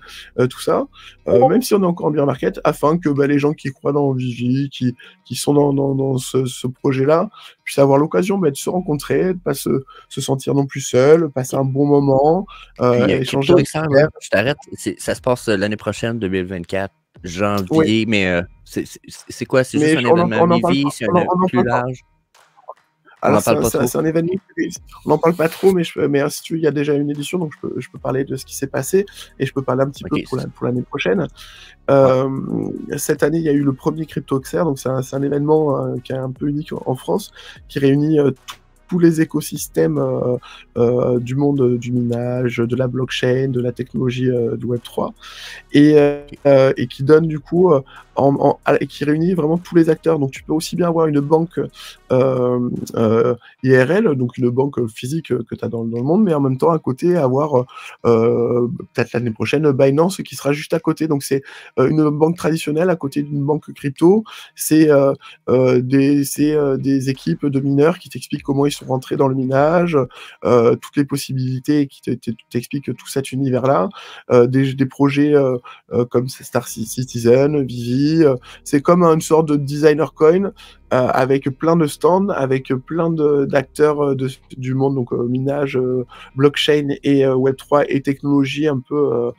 tout ça, même si on est encore en beer market, afin que les gens qui croient dans VeVe, qui sont dans ce projet-là, puissent avoir l'occasion de se rencontrer, de ne pas se sentir non plus seul, passer un bon moment, échanger. Je t'arrête, ça se passe l'année prochaine, 2024. Janvier, oui. Mais c'est quoi? C'est juste un événement VeVe, c'est un événement plus large? Alors, c'est un événement, on n'en parle pas trop, mais si tu veux, il y a déjà une édition, donc je peux parler de ce qui s'est passé, et je peux parler un petit peu pour l'année prochaine. Cette année, il y a eu le premier CryptoAuxerre, donc c'est un événement qui est un peu unique en France, qui réunit tous les écosystèmes du monde du minage, de la blockchain, de la technologie du Web3, et qui donne du coup, qui réunit vraiment tous les acteurs. Donc tu peux aussi bien avoir une banque IRL, donc une banque physique que tu as dans le monde, mais en même temps à côté avoir peut-être l'année prochaine Binance qui sera juste à côté. Donc c'est une banque traditionnelle à côté d'une banque crypto, c'est des équipes de mineurs qui t'expliquent comment ils sont rentrés dans le minage, toutes les possibilités qui t'expliquent tout cet univers-là, des projets comme Star Citizen, VeVe, c'est comme une sorte de designer coin avec plein de stands, avec plein d'acteurs du monde, donc minage, blockchain et Web3 et technologie un peu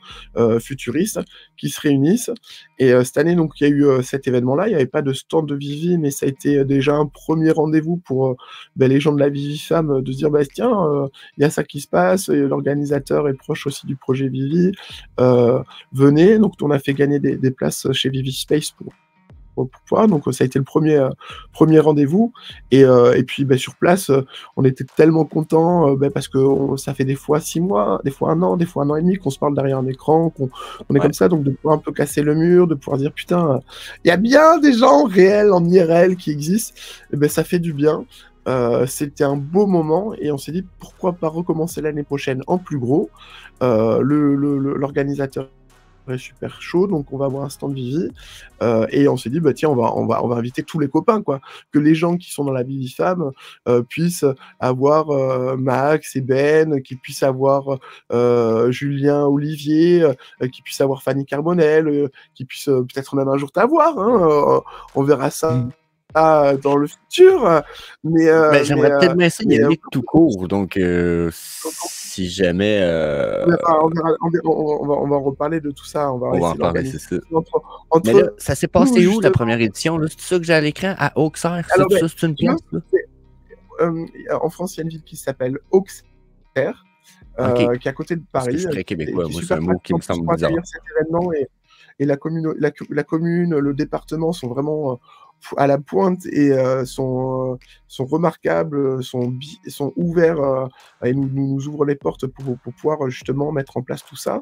futuriste qui se réunissent. Et cette année, donc, il y a eu cet événement-là. Il n'y avait pas de stand de VeVe, mais ça a été déjà un premier rendez-vous pour les gens de la VeVe Femme de se dire tiens, il y a ça qui se passe, l'organisateur est proche aussi du projet VeVe, venez. Donc, on a fait gagner des places chez VeVe Space pour pouvoir. Donc ça a été le premier rendez-vous et puis sur place on était tellement contents parce que ça fait des fois 6 mois, des fois 1 an, des fois 1 an et demi qu'on se parle derrière un écran, qu'on est comme ça, donc de pouvoir un peu casser le mur, de pouvoir dire putain, il y a bien des gens réels en IRL qui existent, ça fait du bien. C'était un beau moment et on s'est dit pourquoi pas recommencer l'année prochaine en plus gros. L'organisateur super chaud, donc on va avoir un stand VeVe et on s'est dit tiens, on va inviter tous les copains, quoi, que les gens qui sont dans la VeVe Femme puissent avoir Max et Ben, qu'ils puissent avoir Julien, Olivier, qu'ils puissent avoir Fanny Carbonel, qu'ils puissent peut-être même un jour t'avoir, hein, on verra ça dans le futur, mais j'aimerais peut-être essayer tout court, donc si jamais on va en reparler de tout ça, on va en parler, c'est ça. Mais là, ça s'est passé où la première édition? C'est ça que j'ai à l'écran, à Auxerre, c'est une pièce là. En France, il y a une ville qui s'appelle Auxerre, qui est à côté de Paris. C'est très québécois, moi c'est un mot qui me semble bizarre. Cet événement et la commune, le département sont vraiment à la pointe et sont remarquables, sont ouverts et nous ouvrent les portes pour pouvoir justement mettre en place tout ça.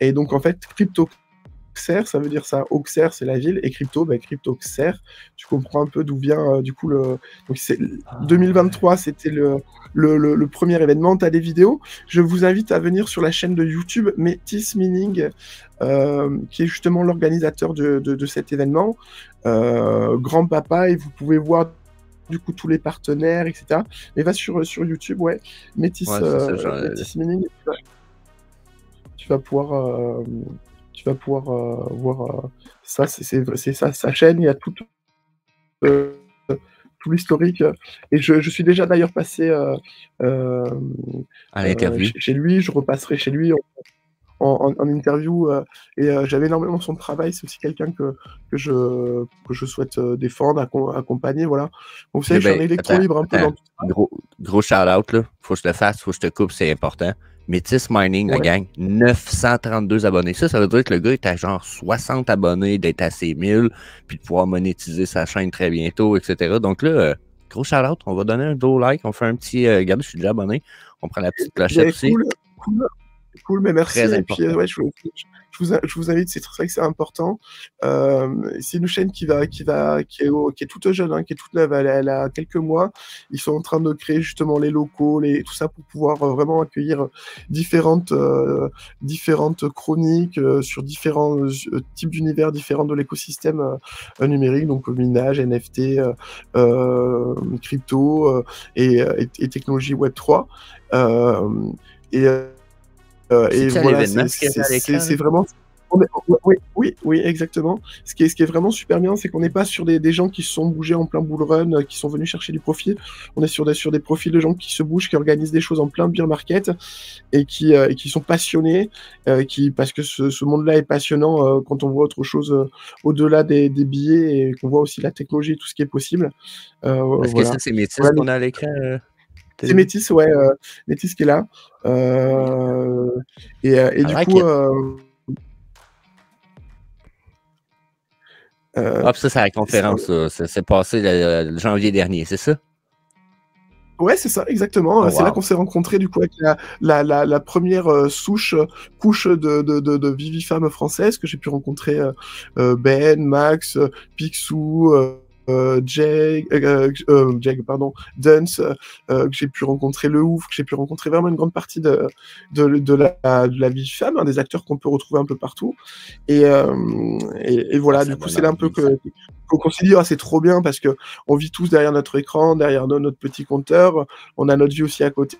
Et donc en fait, CryptoAuxerre, ça veut dire ça. Auxerre, c'est la ville, et crypto, ben, CryptoAuxerre. Tu comprends un peu d'où vient du coup le. Donc c'est 2023, c'était le premier événement. Tu as des vidéos. Je vous invite à venir sur la chaîne de YouTube Métis Mining, qui est justement l'organisateur de cet événement, grand-papa, et vous pouvez voir du coup tous les partenaires, etc. Mais va sur YouTube, ouais, Métis, ouais, Métis Mining. Tu vas pouvoir voir ça, c'est ça, sa chaîne, il y a tout l'historique. Et je suis déjà d'ailleurs passé à l'interview chez lui, je repasserai chez lui en interview. J'avais énormément son travail, c'est aussi quelqu'un que je souhaite défendre, accompagner, voilà. Vous savez, je suis un électron libre un peu dans tout ça. Gros shout-out, là. Faut que je le fasse, faut que je te coupe, c'est important. Métis Mining, ouais. La gang, 932 abonnés. Ça veut dire que le gars est à genre 60 abonnés, d'être à ses 1000, puis de pouvoir monétiser sa chaîne très bientôt, etc. Donc là, gros shout-out, on va donner un gros like, on fait un petit... regardez, je suis déjà abonné. On prend la petite clochette aussi. Cool, mais merci. Et puis, ouais, je vous invite, c'est vrai que c'est important. C'est une chaîne qui est toute jeune, hein, qui est toute neuve, elle a quelques mois. Ils sont en train de créer justement les locaux, tout ça pour pouvoir vraiment accueillir différentes chroniques sur différents types d'univers, différents de l'écosystème numérique, donc minage, NFT, crypto et technologie Web3. Et voilà, c'est vraiment... Oui, exactement. Ce qui est vraiment super bien, c'est qu'on n'est pas sur des gens qui se sont bougés en plein bull run, qui sont venus chercher du profit. On est sur des profils de gens qui se bougent, qui organisent des choses en plein bear market et qui sont passionnés, parce que ce monde-là est passionnant quand on voit autre chose au-delà des billets et qu'on voit aussi la technologie, tout ce qui est possible. Parce que ça, c'est Métis qu'on a à l'écran. C'est Métis, ouais, Métis qui est là. Et du coup... ça, c'est la conférence, c'est passé le janvier dernier, c'est ça? Ouais, c'est ça, exactement. Oh, c'est là qu'on s'est rencontrés, du coup, avec la première couche de Vivi Femmes françaises, que j'ai pu rencontrer Ben, Max, Picsou... Jag, pardon, Dunce, que j'ai pu rencontrer le ouf, que j'ai pu rencontrer vraiment une grande partie de la vie femme, hein, des acteurs qu'on peut retrouver un peu partout. Et voilà, du coup, c'est là un peu qu'on s'est dit, oh, c'est trop bien parce qu'on vit tous derrière notre écran, derrière notre petit compteur, on a notre vie aussi à côté.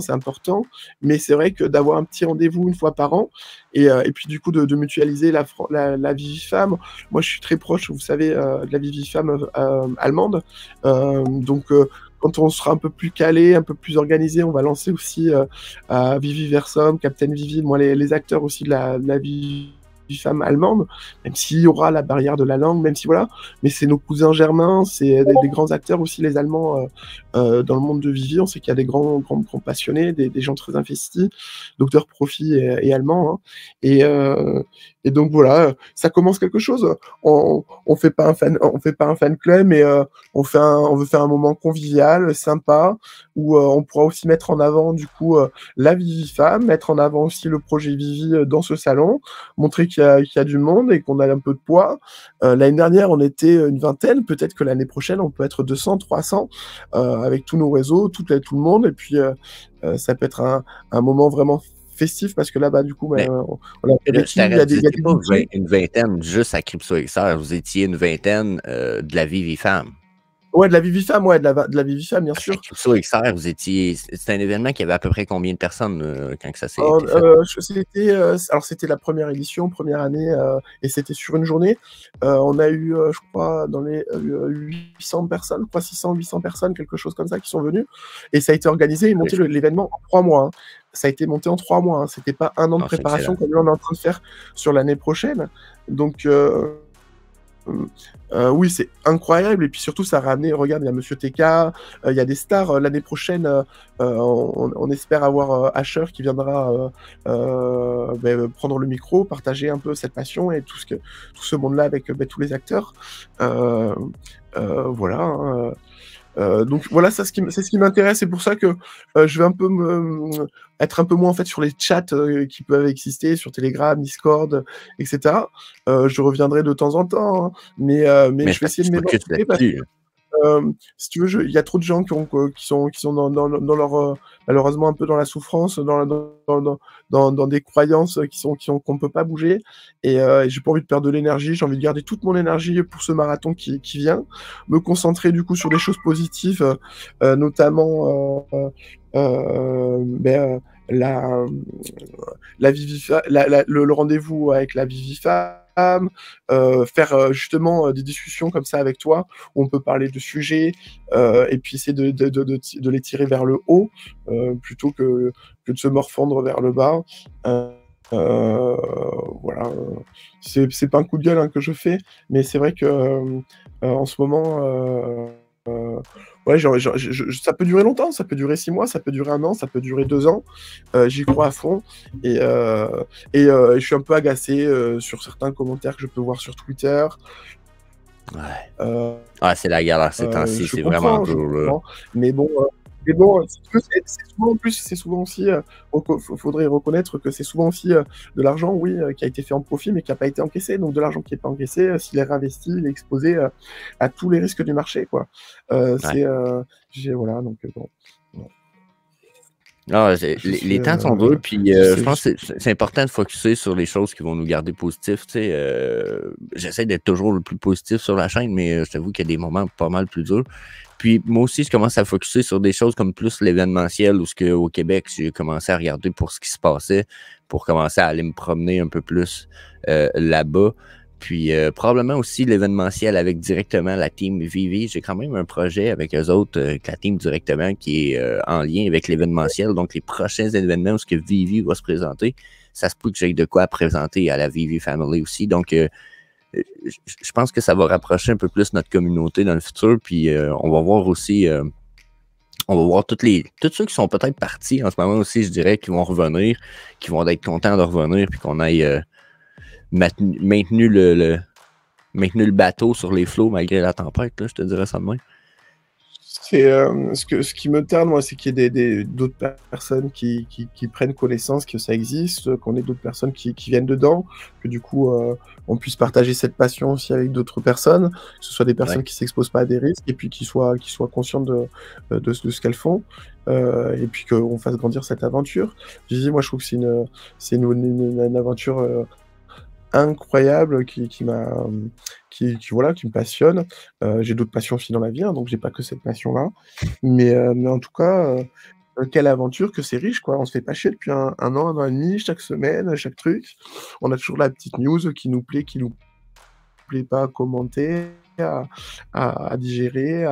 C'est important, mais c'est vrai que d'avoir un petit rendez-vous une fois par an et puis du coup de mutualiser la vie femme. Moi, je suis très proche, vous savez, de la vie femme allemande. Donc, quand on sera un peu plus calé, un peu plus organisé, on va lancer aussi à Viviverse, Captain Vivi, moi les acteurs aussi de la vie femme allemande, même s'il y aura la barrière de la langue, même si voilà, mais c'est nos cousins germains, c'est des grands acteurs aussi, les Allemands dans le monde de VeVe. On sait qu'il y a des grands passionnés, des gens très investis, Dr Profi et Allemand, hein. Et donc voilà, ça commence quelque chose. On fait pas un fan club, mais on veut faire un moment convivial, sympa, où on pourra aussi mettre en avant du coup la VeVe Femme, mettre en avant aussi le projet VeVe dans ce salon, montrer qu'il y a du monde et qu'on a un peu de poids. L'année dernière, on était une vingtaine. Peut-être que l'année prochaine, on peut être 200, 300 avec tous nos réseaux, tout le monde. Et puis, ça peut être un moment vraiment festif parce que là-bas, du coup, une vingtaine juste à CryptoXR. Vous étiez une vingtaine de la VeVe Femme. Ouais, de la VeVe Femme, ouais, de la VeVe Femme, bien sûr. CryptoXR, vous étiez... C'était un événement qui avait à peu près combien de personnes quand que ça s'est fait? Alors, c'était la première édition, première année, et c'était sur une journée. On a eu, je crois, dans les 800 personnes, je crois 600, 800 personnes, quelque chose comme ça, qui sont venues. Et ça a été organisé et monté l'événement en 3 mois. Hein. Ça a été monté en 3 mois. Hein. C'était pas un an de préparation comme là on est en train de faire sur l'année prochaine. Donc... Oui, c'est incroyable. Et puis surtout, ça a ramené, regarde, il y a Monsieur TK, il y a des stars. L'année prochaine, on espère avoir Asher qui viendra prendre le micro, partager un peu cette passion et tout ce monde-là avec tous les acteurs. Voilà. Donc voilà, c'est ce qui m'intéresse. C'est pour ça que je vais un peu être un peu moins en fait sur les chats qui peuvent exister sur Telegram, Discord, etc. Je reviendrai de temps en temps, hein, mais je vais essayer de m'éloigner parce que si tu veux, il y a trop de gens qui sont dans leur malheureusement un peu dans la souffrance, dans des croyances qu'on ne peut pas bouger. Et j'ai pas envie de perdre de l'énergie. J'ai envie de garder toute mon énergie pour ce marathon qui vient. Me concentrer du coup sur des choses positives, notamment le rendez-vous avec la VeVe. Faire justement des discussions comme ça avec toi où on peut parler de sujets et puis essayer de les tirer vers le haut plutôt que de se morfondre vers le bas. Voilà, c'est pas un coup de gueule hein, que je fais, mais c'est vrai que en ce moment ouais, ça peut durer longtemps, ça peut durer 6 mois, ça peut durer 1 an, ça peut durer 2 ans. J'y crois à fond et je suis un peu agacé sur certains commentaires que je peux voir sur Twitter. Ouais, ouais, c'est la galère, c'est ainsi, c'est vraiment toujours le... Mais bon, c'est souvent aussi, faudrait reconnaître que c'est souvent aussi de l'argent, oui, qui a été fait en profit, mais qui n'a pas été encaissé. Donc de l'argent qui n'est pas encaissé, s'il est réinvesti, il est exposé à tous les risques du marché, quoi. Ouais. C'est, voilà, donc bon. Non, les temps sont durs, puis je pense que c'est important de focusser sur les choses qui vont nous garder positifs. J'essaie d'être toujours le plus positif sur la chaîne, mais je t'avoue qu'il y a des moments pas mal plus durs. Puis moi aussi, je commence à focusser sur des choses comme plus l'événementiel, où ce que, au Québec, j'ai commencé à regarder pour ce qui se passait, pour commencer à aller me promener un peu plus là-bas. Puis probablement aussi l'événementiel avec directement la team VeVe. J'ai quand même un projet avec eux autres, la team directement, qui est en lien avec l'événementiel. Donc les prochains événements où ce que VeVe va se présenter, ça se peut que j'ai de quoi présenter à la VeVe Family aussi. Donc je pense que ça va rapprocher un peu plus notre communauté dans le futur. Puis on va voir aussi, on va voir tous ceux qui sont peut-être partis en ce moment aussi, je dirais, qui vont revenir, qui vont être contents de revenir, puis qu'on aille... maintenu le bateau sur les flots malgré la tempête, là, je te dirais ça de même. Ce qui me tarde, moi, c'est qu'il y ait d'autres personnes qui prennent connaissance que ça existe, qu'on ait d'autres personnes qui viennent dedans, que du coup, on puisse partager cette passion aussi avec d'autres personnes, que ce soit des personnes, ouais, qui ne s'exposent pas à des risques, et puis qui soient conscientes de ce qu'elles font, et puis qu'on fasse grandir cette aventure. Je dis, moi, je trouve que c'est une aventure... incroyable qui me passionne. J'ai d'autres passions aussi dans la vie, hein, donc j'ai pas que cette passion là, mais en tout cas quelle aventure, que c'est riche, quoi. On se fait pas chier depuis un an et demi, chaque semaine, chaque truc. On a toujours la petite news qui nous plaît pas à commenter, à digérer,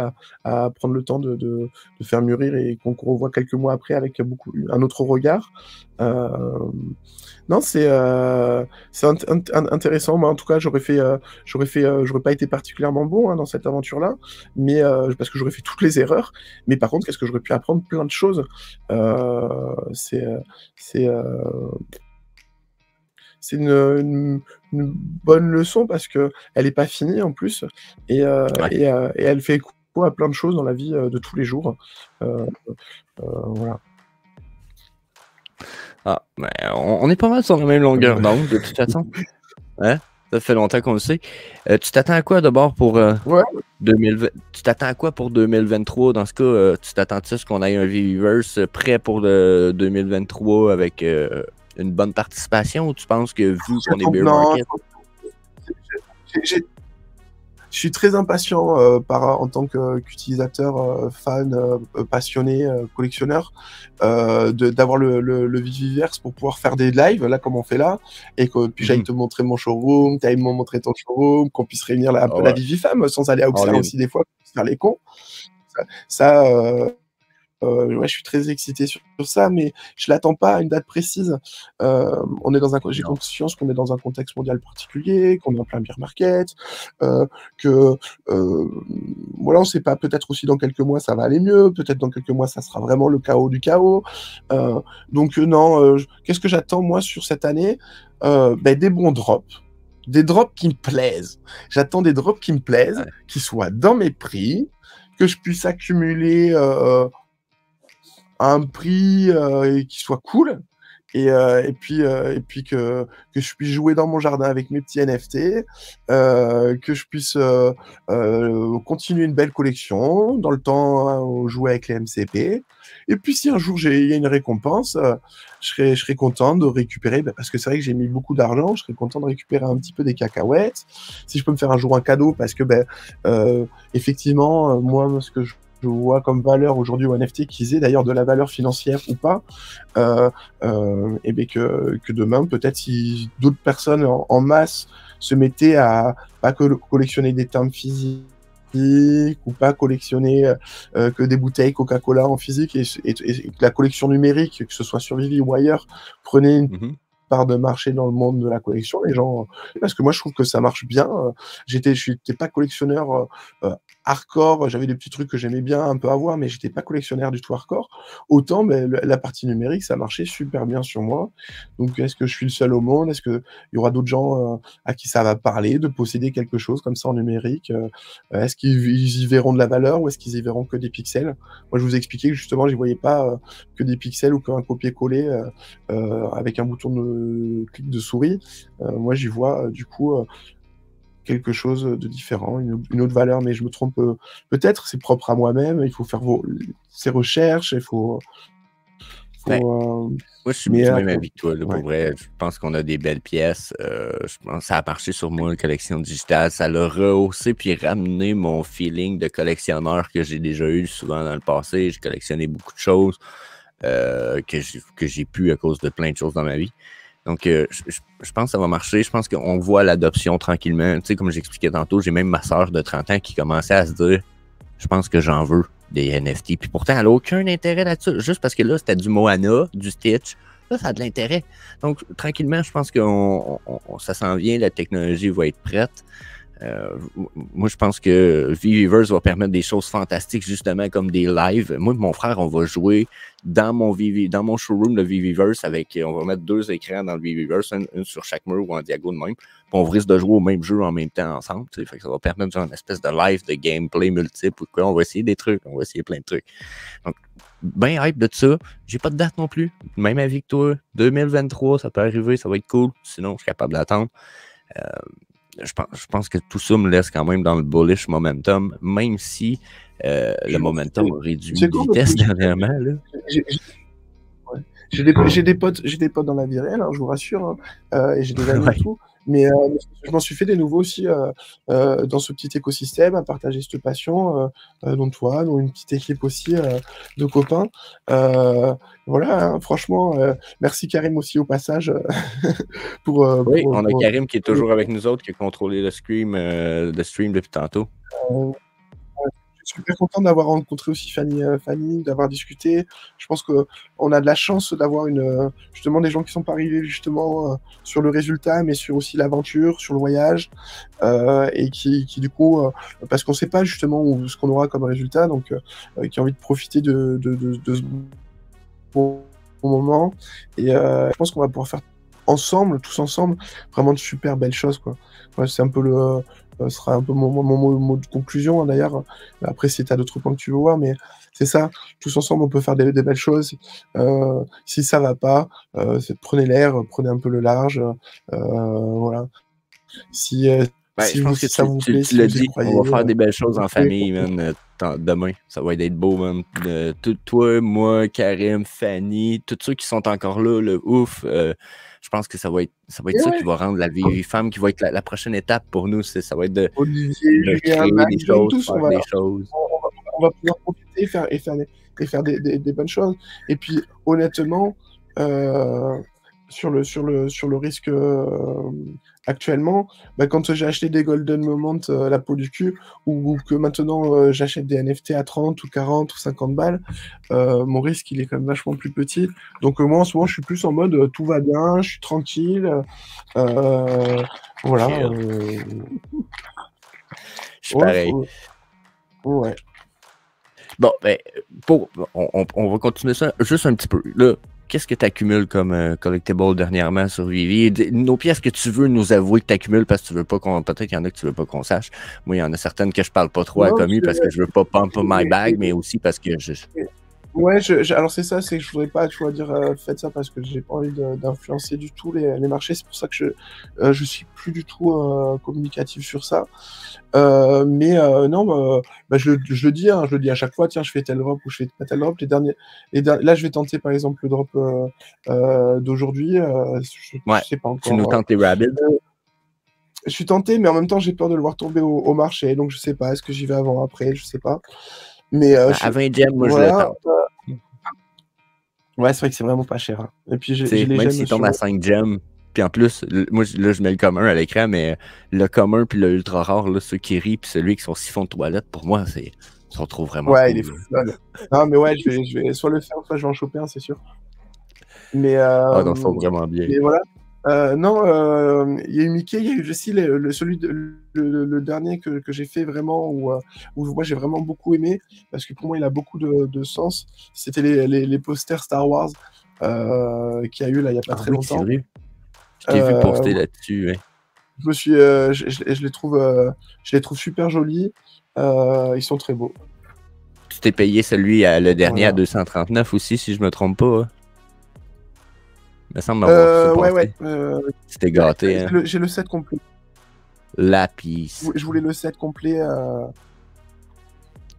à prendre le temps de faire mûrir et qu'on revoit quelques mois après avec un autre regard. Non, c'est intéressant. Moi, en tout cas, j'aurais pas été particulièrement bon, hein, dans cette aventure-là, mais parce que j'aurais fait toutes les erreurs. Mais par contre, qu'est-ce que j'aurais pu apprendre, plein de choses. C'est une bonne leçon parce qu'elle n'est pas finie en plus, et elle fait écho à plein de choses dans la vie de tous les jours. Voilà. Ah, mais on est pas mal sur la même longueur d'onde, de toute façon. Hein? Ça fait longtemps qu'on le sait. Tu t'attends à quoi d'abord pour 2020? Tu t'attends à quoi pour 2023? Dans ce cas, tu t'attends-tu à ce qu'on ait un VeVeverse prêt pour le 2023 avec... une bonne participation, ou tu penses que vu qu'on est bear market? Je suis très impatient en tant qu'utilisateur, fan, passionné, collectionneur, d'avoir le Viviverse pour pouvoir faire des lives, là, comme on fait là, et que puis j'aille te montrer mon showroom, tu ailles me montrer ton showroom, qu'on puisse réunir la Vivi Femme sans aller à Auxerre aussi des fois, pour faire les cons. Ça Ouais, je suis très excité sur ça, mais je ne l'attends pas à une date précise. J'ai conscience qu'on est dans un contexte mondial particulier, qu'on est en plein bear market, voilà, on ne sait pas, peut-être aussi dans quelques mois ça va aller mieux, peut-être dans quelques mois ça sera vraiment le chaos du chaos. Qu'est-ce que j'attends moi sur cette année? Des bons drops. Des drops qui me plaisent. J'attends des drops qui me plaisent, ouais, qui soient dans mes prix, que je puisse accumuler un prix qui soit cool, et puis que je puisse jouer dans mon jardin avec mes petits NFT, que je puisse continuer une belle collection, dans le temps jouer avec les MCP. Et puis si un jour il y a une récompense, je serais content de récupérer, parce que c'est vrai que j'ai mis beaucoup d'argent, je serais content de récupérer un petit peu des cacahuètes, si je peux me faire un jour un cadeau, parce que effectivement, moi ce que je vois comme valeur aujourd'hui au NFT, qu'ils aient d'ailleurs de la valeur financière ou pas, que demain, peut-être si d'autres personnes en masse se mettaient à pas collectionner des timbres physiques, ou pas collectionner que des bouteilles Coca-Cola en physique, et la collection numérique, que ce soit sur VeVe ou ailleurs, prenez une part de marché dans le monde de la collection, les gens, parce que moi je trouve que ça marche bien. Je n'étais pas collectionneur hardcore, j'avais des petits trucs que j'aimais bien un peu avoir, mais j'étais pas collectionneur du tout hardcore. Autant la partie numérique, ça marchait super bien sur moi. Donc est-ce que je suis le seul au monde? Est-ce qu'il y aura d'autres gens à qui ça va parler de posséder quelque chose comme ça en numérique? Est-ce qu'ils y verront de la valeur, ou est-ce qu'ils y verront que des pixels? Moi je vous expliquais que justement je ne voyais pas que des pixels ou qu'un copier-coller avec un bouton de clic de souris. Moi j'y vois du coup quelque chose de différent, une autre valeur, mais je me trompe peut-être, c'est propre à moi-même, il faut faire ses recherches, il faut ouais. Moi, je suis même avec toi, là, pour vrai. Je pense qu'on a des belles pièces. Je pense que ça a marché sur moi, la collection digitale. Ça l'a rehaussé puis ramené mon feeling de collectionneur que j'ai déjà eu souvent dans le passé. J'ai collectionné beaucoup de choses que j'ai pu à cause de plein de choses dans ma vie. Donc, je pense que ça va marcher. Je pense qu'on voit l'adoption tranquillement. Tu sais, comme j'expliquais tantôt, j'ai même ma soeur de 30 ans qui commençait à se dire « Je pense que j'en veux des NFT. » Puis pourtant, elle n'a aucun intérêt là-dessus. Juste parce que là, c'était du Moana, du Stitch. Là, ça a de l'intérêt. Donc, tranquillement, je pense que ça s'en vient. La technologie va être prête. Moi, je pense que Viviverse va permettre des choses fantastiques, justement, comme des lives. Moi et mon frère, on va jouer dans mon showroom de Viviverse on va mettre 2 écrans dans le Viviverse, une sur chaque mur ou en diagonale de même. Puis on risque de jouer au même jeu en même temps ensemble. Fait que ça va permettre une espèce de live, de gameplay multiple ou quoi. On va essayer des trucs, on va essayer plein de trucs. Donc, ben hype de ça. J'ai pas de date non plus. Même avis que toi, 2023, ça peut arriver, ça va être cool. Sinon, je suis capable d'attendre. Je pense que tout ça me laisse quand même dans le bullish momentum, même si le momentum a réduit de vitesse dernièrement. J'ai des potes dans la vie réelle, hein, je vous rassure, hein, et j'ai des amis et tout. Mais je m'en suis fait des nouveaux aussi dans ce petit écosystème, à partager cette passion, dont toi, dont une petite équipe aussi de copains. Voilà, hein, franchement, merci Karim aussi au passage. On a Karim qui est toujours avec nous autres, qui a contrôlé le stream depuis tantôt. Je suis super content d'avoir rencontré aussi Fanny, d'avoir discuté. Je pense qu'on a de la chance d'avoir justement des gens qui ne sont pas arrivés justement sur le résultat, mais sur aussi l'aventure, sur le voyage, et qui du coup, parce qu'on ne sait pas justement ce qu'on aura comme résultat, donc qui a envie de profiter de ce bon moment. Et je pense qu'on va pouvoir faire tous ensemble, vraiment de super belles choses, quoi. Ouais, c'est un peu ce sera un peu mon mot de conclusion, hein, d'ailleurs. Après, si tu as d'autres points que tu veux voir, mais c'est ça, tous ensemble, on peut faire des belles choses. Si ça va pas, prenez l'air, prenez un peu le large. Voilà. On va faire des belles choses en famille, man. Demain, ça va être beau, man. Toi, moi, Karim, Fanny, tous ceux qui sont encore là, le ouf. Je pense que ça va être ça qui va rendre la vie femme, qui va être la prochaine étape pour nous. Ça va être de créer des choses, faire des choses. On va pouvoir profiter et faire des bonnes choses. Et puis, honnêtement, sur le risque actuellement, bah, quand j'ai acheté des Golden Moments la peau du cul, ou que maintenant j'achète des NFT à 30 ou 40 ou 50 balles, mon risque il est quand même vachement plus petit. Donc moi en ce moment je suis plus en mode tout va bien, je suis tranquille, voilà. Je suis pareil. Ouais. Bon, ben, on va continuer ça juste un petit peu. Là, qu'est-ce que tu accumules comme collectible dernièrement sur VeVe? Nos pièces que tu veux nous avouer que tu accumules parce que tu veux pas qu'on... Peut-être qu'il y en a que tu veux pas qu'on sache. Moi, il y en a certaines que je parle pas trop à Tommy parce que je veux pas pump my bag, mais aussi parce que je... Ouais, alors c'est ça, c'est que je voudrais pas, tu vois, dire faites ça parce que j'ai pas envie d'influencer du tout les marchés. C'est pour ça que je suis plus du tout communicatif sur ça. Non, bah, je le dis à chaque fois, tiens, je fais tel drop ou je fais pas tel drop. Là, je vais tenter par exemple le drop d'aujourd'hui. Je sais pas encore. Tu nous tentes les rabbits. Je suis tenté, mais en même temps, j'ai peur de le voir tomber au marché. Donc, je sais pas, est-ce que j'y vais avant, après, je sais pas. Mais à 20 gemmes, moi je l'attends. Ouais, c'est vrai que c'est vraiment pas cher. Hein. Et puis même s'il tombe à 5 gemmes, puis en plus, moi là je mets le commun à l'écran, mais le commun puis le ultra rare, là, ceux qui rient, puis celui qui sont siphon de toilette, pour moi, c'est sont trop vraiment. Ouais, cool, il est fou. Non, mais ouais, je vais soit le faire, soit je vais en choper un, c'est sûr. Mais. Ah non, ils sont vraiment bien. Mais voilà. Il y a eu Mickey, il y a eu aussi le dernier que j'ai fait vraiment, où moi j'ai vraiment beaucoup aimé, parce que pour moi il a beaucoup de sens. C'était les posters Star Wars qu'il y a eu là il n'y a pas très longtemps. Je t'ai vu poster là-dessus. Ouais. Je les trouve super jolis, ils sont très beaux. Tu t'es payé celui, le dernier à 239 aussi, si je ne me trompe pas. Hein. Il me semble c'était gâté. Hein. J'ai le set complet. Lapis. Je voulais le set complet.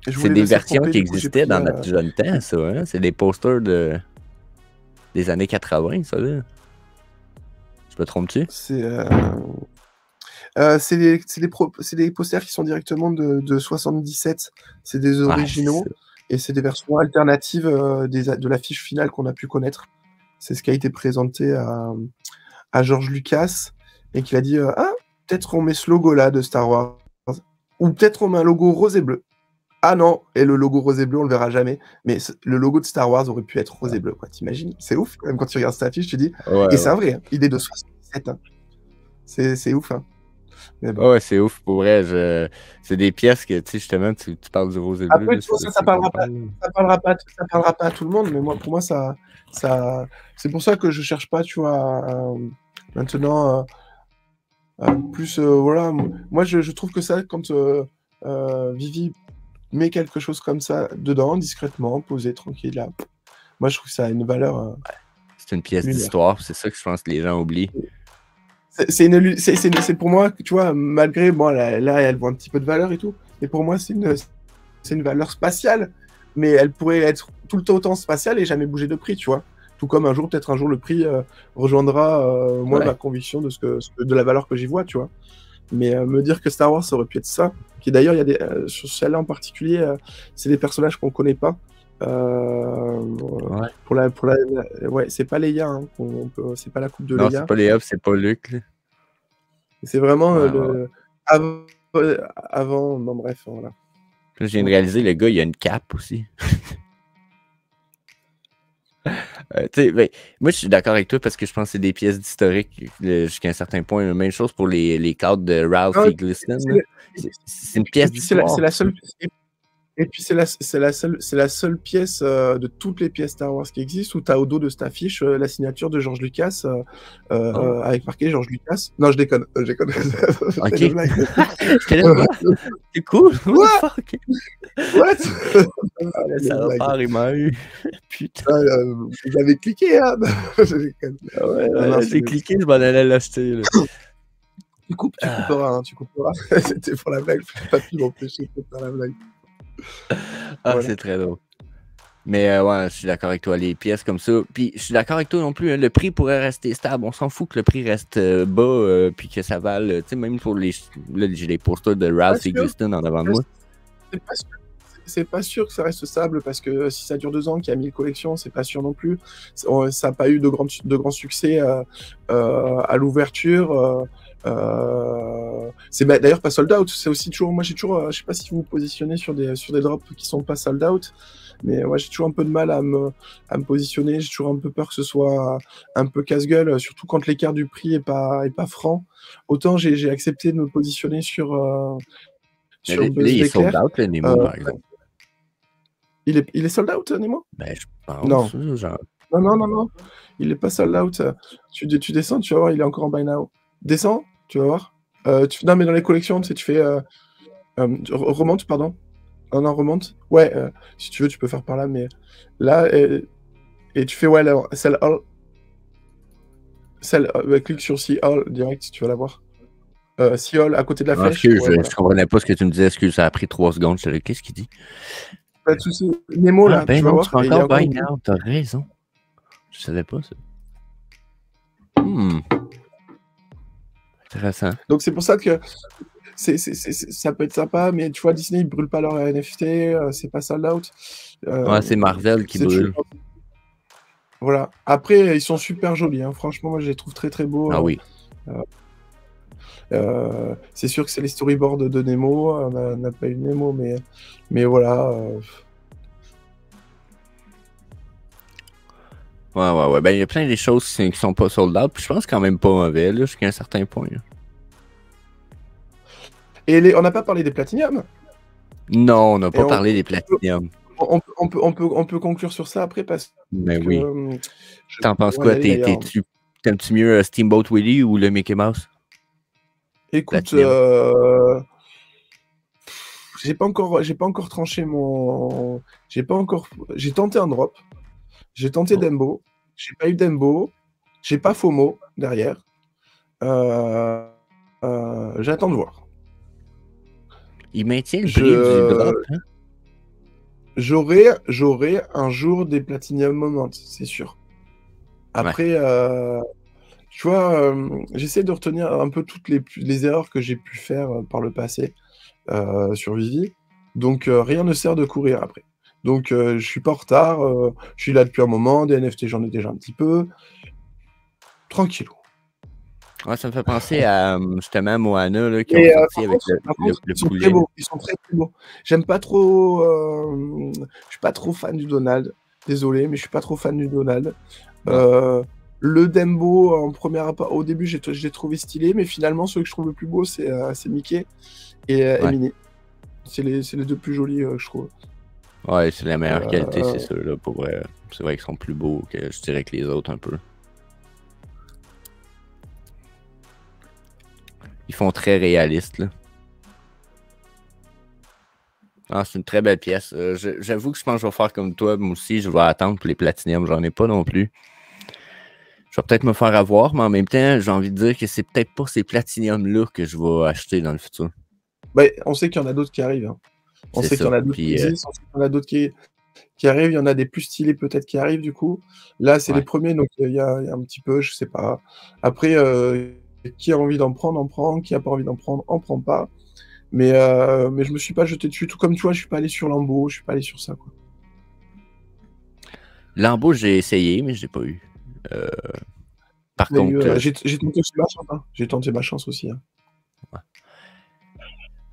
C'est des versions complet, qui existaient dans notre jeune temps, ça. Hein? C'est des posters des années 80, ça. Là. Je me trompe-tu? C'est des posters qui sont directement de 77. C'est des originaux. Et c'est des versions alternatives de la fiche finale qu'on a pu connaître. C'est ce qui a été présenté à George Lucas et qu'il a dit ah, peut-être on met ce logo-là de Star Wars. Ou peut-être on met un logo rose et bleu. Ah non, et le logo rose et bleu, on le verra jamais. Mais le logo de Star Wars aurait pu être rose et bleu, quoi. T'imagines? C'est ouf, même quand tu regardes cette affiche, tu dis c'est un vrai, hein. Il est de 67. Hein. C'est ouf, hein. Mais bon. Ouais, c'est ouf, pour vrai. C'est des pièces que, tu sais, justement, tu parles du rose et bleu. Après, ça parlera pas à tout le monde, mais moi, pour moi, ça c'est pour ça que je cherche pas, tu vois, maintenant, plus, voilà. Moi, je trouve que ça, quand VeVe met quelque chose comme ça dedans, discrètement, posé, tranquille, là, moi, je trouve que ça a une valeur. C'est une pièce d'histoire, c'est ça que je pense que les gens oublient. C'est pour moi, tu vois, malgré, bon, là, elle voit un petit peu de valeur et tout, mais pour moi, c'est une valeur spatiale, mais elle pourrait être tout le temps autant spatiale et jamais bouger de prix, tu vois. Tout comme un jour, peut-être un jour, le prix rejoindra, moi, ma conviction de, de la valeur que j'y vois, tu vois. Mais me dire que Star Wars, ça aurait pu être ça, qui d'ailleurs, il y a des, sur celle-là en particulier, c'est des personnages qu'on connaît pas. C'est pas Leia, hein, c'est pas la coupe de Leia. Non, c'est pas Leia, c'est pas Luke. C'est vraiment avant. Non, bref, voilà. Je viens de réaliser, le gars, il a une cape aussi. Moi, je suis d'accord avec toi parce que je pense que c'est des pièces d'historique jusqu'à un certain point. Même chose pour les cadres de Ralph Eglisman. C'est une pièce d'histoire. C'est la seule. Et puis, c'est la seule pièce de toutes les pièces Star Wars qui existent où tu as au dos de cette affiche la signature de George Lucas avec marqué George Lucas. Non, je déconne. C'est cool. What? Ça repart, il m'a eu. Putain. J'avais cliqué, hein. J'ai cliqué, je m'en allais l'acheter. Tu couperas. C'était pour la blague. Je n'ai pas pu m'empêcher de faire la blague. C'est très drôle. Mais ouais, je suis d'accord avec toi, les pièces comme ça. Puis je suis d'accord avec toi non plus, hein, le prix pourrait rester stable. On s'en fout que le prix reste bas puis que ça vale. Tu sais, même pour les. Là, j'ai les posters de Ralph Eglisman en avant de moi. C'est parce que c'est pas sûr que ça reste stable, parce que si ça dure 2 ans, qu'il y a 1000 collections, c'est pas sûr non plus. Ça n'a pas eu de grand succès à l'ouverture. C'est d'ailleurs pas sold out. C'est aussi toujours, moi j'ai toujours, je sais pas si vous vous positionnez sur des drops qui sont pas sold out, mais ouais, j'ai toujours un peu de mal à me positionner. J'ai toujours un peu peur que ce soit un peu casse-gueule, surtout quand l'écart du prix est pas franc. Autant j'ai accepté de me positionner sur les sold out, les Nemo, par exemple. Il est sold out, Nemo? Ben, je pense. Non. Genre... non, il est pas sold out. Tu descends, tu vas voir, il est encore en buy now. Descends, tu vas voir. Non, mais dans les collections, tu sais, tu fais... remonte, pardon. Non, remonte. Ouais, si tu veux, tu peux faire par là, mais... Là, et tu fais, ouais, là, sell all. Sell, clique sur see all, direct, tu vas la voir. See all, à côté de la flèche. Ouais, je comprenais pas ce que tu me disais, excuse, ça a pris 3 secondes. Je te dis, qu'est-ce qu'il dit? Pas de soucis. Nemo, là, ben tu vas voir. Tu vas encore buy now, t'as raison. Je savais pas, ça. Donc c'est pour ça que ça peut être sympa, mais tu vois, Disney, ils brûlent pas leur NFT, c'est pas sold out. Ouais, c'est Marvel qui brûle. Voilà. Après, ils sont super jolis, hein. Franchement, moi je les trouve très très beaux. Ah oui. C'est sûr que c'est les storyboards de Nemo, on n'a pas eu Nemo, mais voilà. Ouais. Ben, il y a plein de choses qui ne sont pas sold out. Puis je pense quand même pas mauvais, jusqu'à un certain point. Là. Et on n'a pas parlé des platiniums? Non, on n'a pas parlé des platiniums. On peut conclure sur ça après, parce que... Oui. T'en penses quoi? T'aimes-tu mieux Steamboat Willie ou le Mickey Mouse? Écoute, j'ai pas encore tranché mon... J'ai tenté un drop. J'ai tenté Dembo, j'ai pas eu Dembo, j'ai pas FOMO derrière. J'attends de voir. Il maintient le prix du drop. Hein? J'aurai un jour des Platinum Moments, c'est sûr. Après, tu vois, j'essaie de retenir un peu toutes les erreurs que j'ai pu faire par le passé sur VeVe. Donc, rien ne sert de courir après. Donc, je suis pas en retard, je suis là depuis un moment, des NFT, j'en ai déjà un petit peu. Tranquillou. Ouais, ça me fait penser à, justement, Moana, là, qui est sorti avec le poulet. Ils sont très beaux. J'aime pas trop... je suis pas trop fan du Donald. Désolé, mais je suis pas trop fan du Donald. Le Dembo, en première, au début, je l'ai trouvé stylé, mais finalement, celui que je trouve le plus beau, c'est Mickey et Minnie. C'est les deux plus jolis, je trouve. Ouais, c'est la meilleure qualité, c'est ceux-là, pour vrai. C'est vrai qu'ils sont plus beaux que, je dirais, que les autres, un peu. Ils font très réalistes, là. Ah, c'est une très belle pièce. J'avoue que je pense que je vais faire comme toi, moi aussi, je vais attendre pour les Platinum, j'en ai pas non plus. Je vais peut-être me faire avoir, mais en même temps, j'ai envie de dire que c'est peut-être pas ces Platinum-là que je vais acheter dans le futur. Ben, on sait qu'il y en a d'autres qui arrivent, hein. On sait qu'il y en a d'autres qui existent, on sait qu'il y en a d'autres qui arrivent, il y en a des plus stylés peut-être qui arrivent du coup. Là, c'est les premiers, donc il y a un petit peu, je sais pas. Après, qui a envie d'en prendre, en prend, qui a pas envie d'en prendre, en prend pas. Mais je me suis pas jeté dessus, tout comme tu vois, je suis pas allé sur Lambo, je suis pas allé sur ça, quoi. Lambo, j'ai essayé, mais je l'ai pas eu. Par contre... j'ai tenté ma chance aussi, hein. Ouais.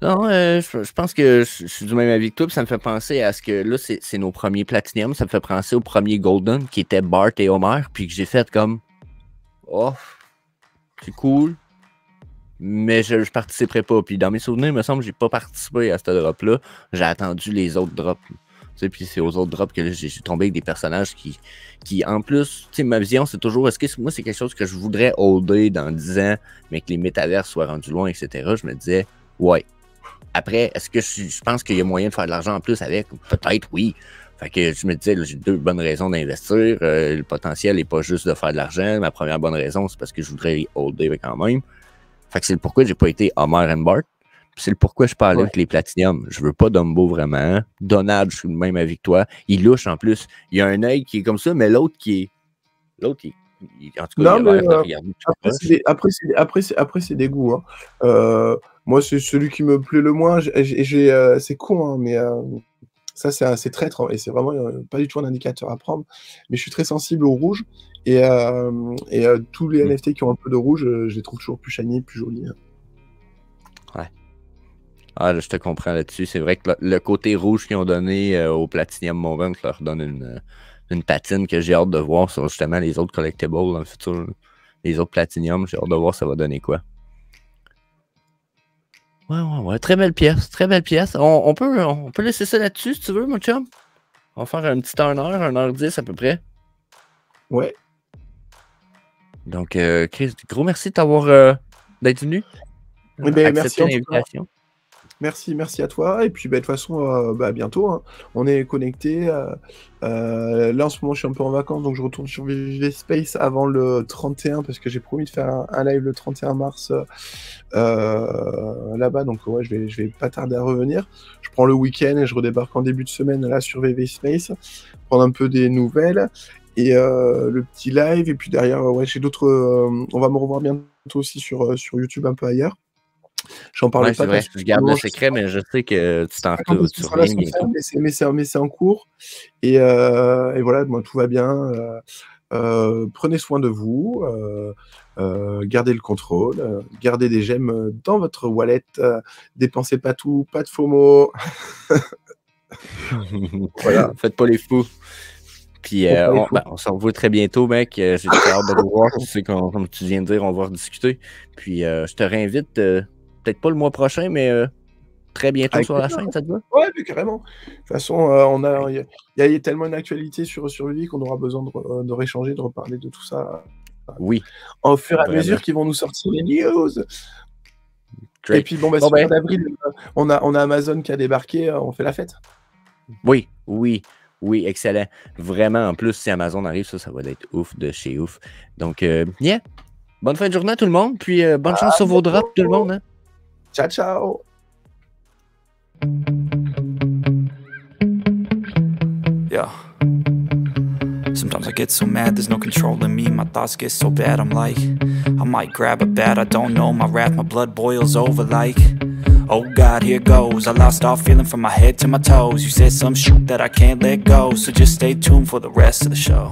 Non, je pense que je suis du même avis que toi, puis ça me fait penser à ce que là, c'est nos premiers Platinum, ça me fait penser au premier Golden qui était Bart et Homer, puis que j'ai fait comme oh, c'est cool, mais je participerai pas. Puis dans mes souvenirs, il me semble que j'ai pas participé à ce drop-là, j'ai attendu les autres drops. Tu sais, puis c'est aux autres drops que j'ai tombé avec des personnages qui en plus, tu sais, ma vision, c'est toujours est-ce que moi, c'est quelque chose que je voudrais holder dans 10 ans, mais que les métavers soient rendus loin, etc. Je me disais, ouais. Après, est-ce que je pense qu'il y a moyen de faire de l'argent en plus avec? Peut-être, oui. Fait que je me disais, j'ai 2 bonnes raisons d'investir. Le potentiel n'est pas juste de faire de l'argent. Ma première bonne raison, c'est parce que je voudrais holder quand même. Fait que c'est le pourquoi j'ai pas été Homer and Bart. C'est le pourquoi je parlais avec les Platinum. Je veux pas Dumbo vraiment. Donald, je suis le même avec toi. Il louche en plus. Il y a un œil qui est comme ça, mais l'autre qui est... L'autre, en tout cas, non, il a l'air de regarder. Après, c'est des goûts, hein. Moi, c'est celui qui me plaît le moins. C'est con, hein, mais Ça, c'est traître, hein, et c'est vraiment pas du tout un indicateur à prendre. Mais je suis très sensible au rouge, et tous les NFT qui ont un peu de rouge, je les trouve toujours plus shiny, plus jolis. Hein. Ouais. Ah, là, je te comprends là-dessus. C'est vrai que le côté rouge qu'ils ont donné au Platinum Moment leur donne une patine que j'ai hâte de voir sur justement les autres collectibles dans le futur. Les autres Platinum, j'ai hâte de voir ça va donner quoi. Ouais. Très belle pièce, très belle pièce. On peut laisser ça là-dessus si tu veux, mon chum. On va faire un petit 1h10 à peu près. Ouais. Donc, Chris, gros merci de t'avoir d'être venu. Oui, ben, merci l'invitation. Merci à toi. Et puis, ben, de toute façon, à bientôt. Hein. On est connectés. Là, en ce moment, je suis un peu en vacances, donc je retourne sur VeVe Space avant le 31, parce que j'ai promis de faire un live le 31 mars là-bas. Donc, ouais, je vais pas tarder à revenir. Je prends le week-end et je redébarque en début de semaine là sur VeVe Space, prendre un peu des nouvelles. Et le petit live. Et puis derrière, ouais, j'ai d'autres. On va me revoir bientôt aussi sur YouTube, un peu ailleurs. J'en parle pas. Vrai, je garde le secret, mais je sais que tu t'en fais. Mais c'est en cours. Et voilà, moi, tout va bien. Prenez soin de vous. Gardez le contrôle. Gardez des gemmes dans votre wallet. Dépensez pas tout. Pas de FOMO. Voilà. Faites pas les fous. Puis on se revoit très bientôt, mec. J'ai très hâte de te voir. Tu sais, comme tu viens de dire, on va rediscuter. Puis je te réinvite, peut-être pas le mois prochain, mais très bientôt avec sur la chaîne, ça te va? Ouais, mais carrément. De toute façon, il y a tellement une actualité sur VeVe qu'on aura besoin de rééchanger, de reparler de tout ça. Oui. Au fur et à mesure qu'ils vont nous sortir les news. Great. Et puis bon, sur le mois d'avril, on a Amazon qui a débarqué, on fait la fête. Oui, excellent. Vraiment, en plus, si Amazon arrive, ça va être ouf de chez ouf. Donc, yeah. Bonne fin de journée à tout le monde, puis bonne chance sur vos drops, tout le monde. Hein. Ciao. Yeah. Sometimes I get so mad, there's no control in me. My thoughts get so bad, I'm like, I might grab a bat, I don't know. My wrath, my blood boils over like... Oh God, here goes. I lost all feeling from my head to my toes. You said some shit that I can't let go, so just stay tuned for the rest of the show.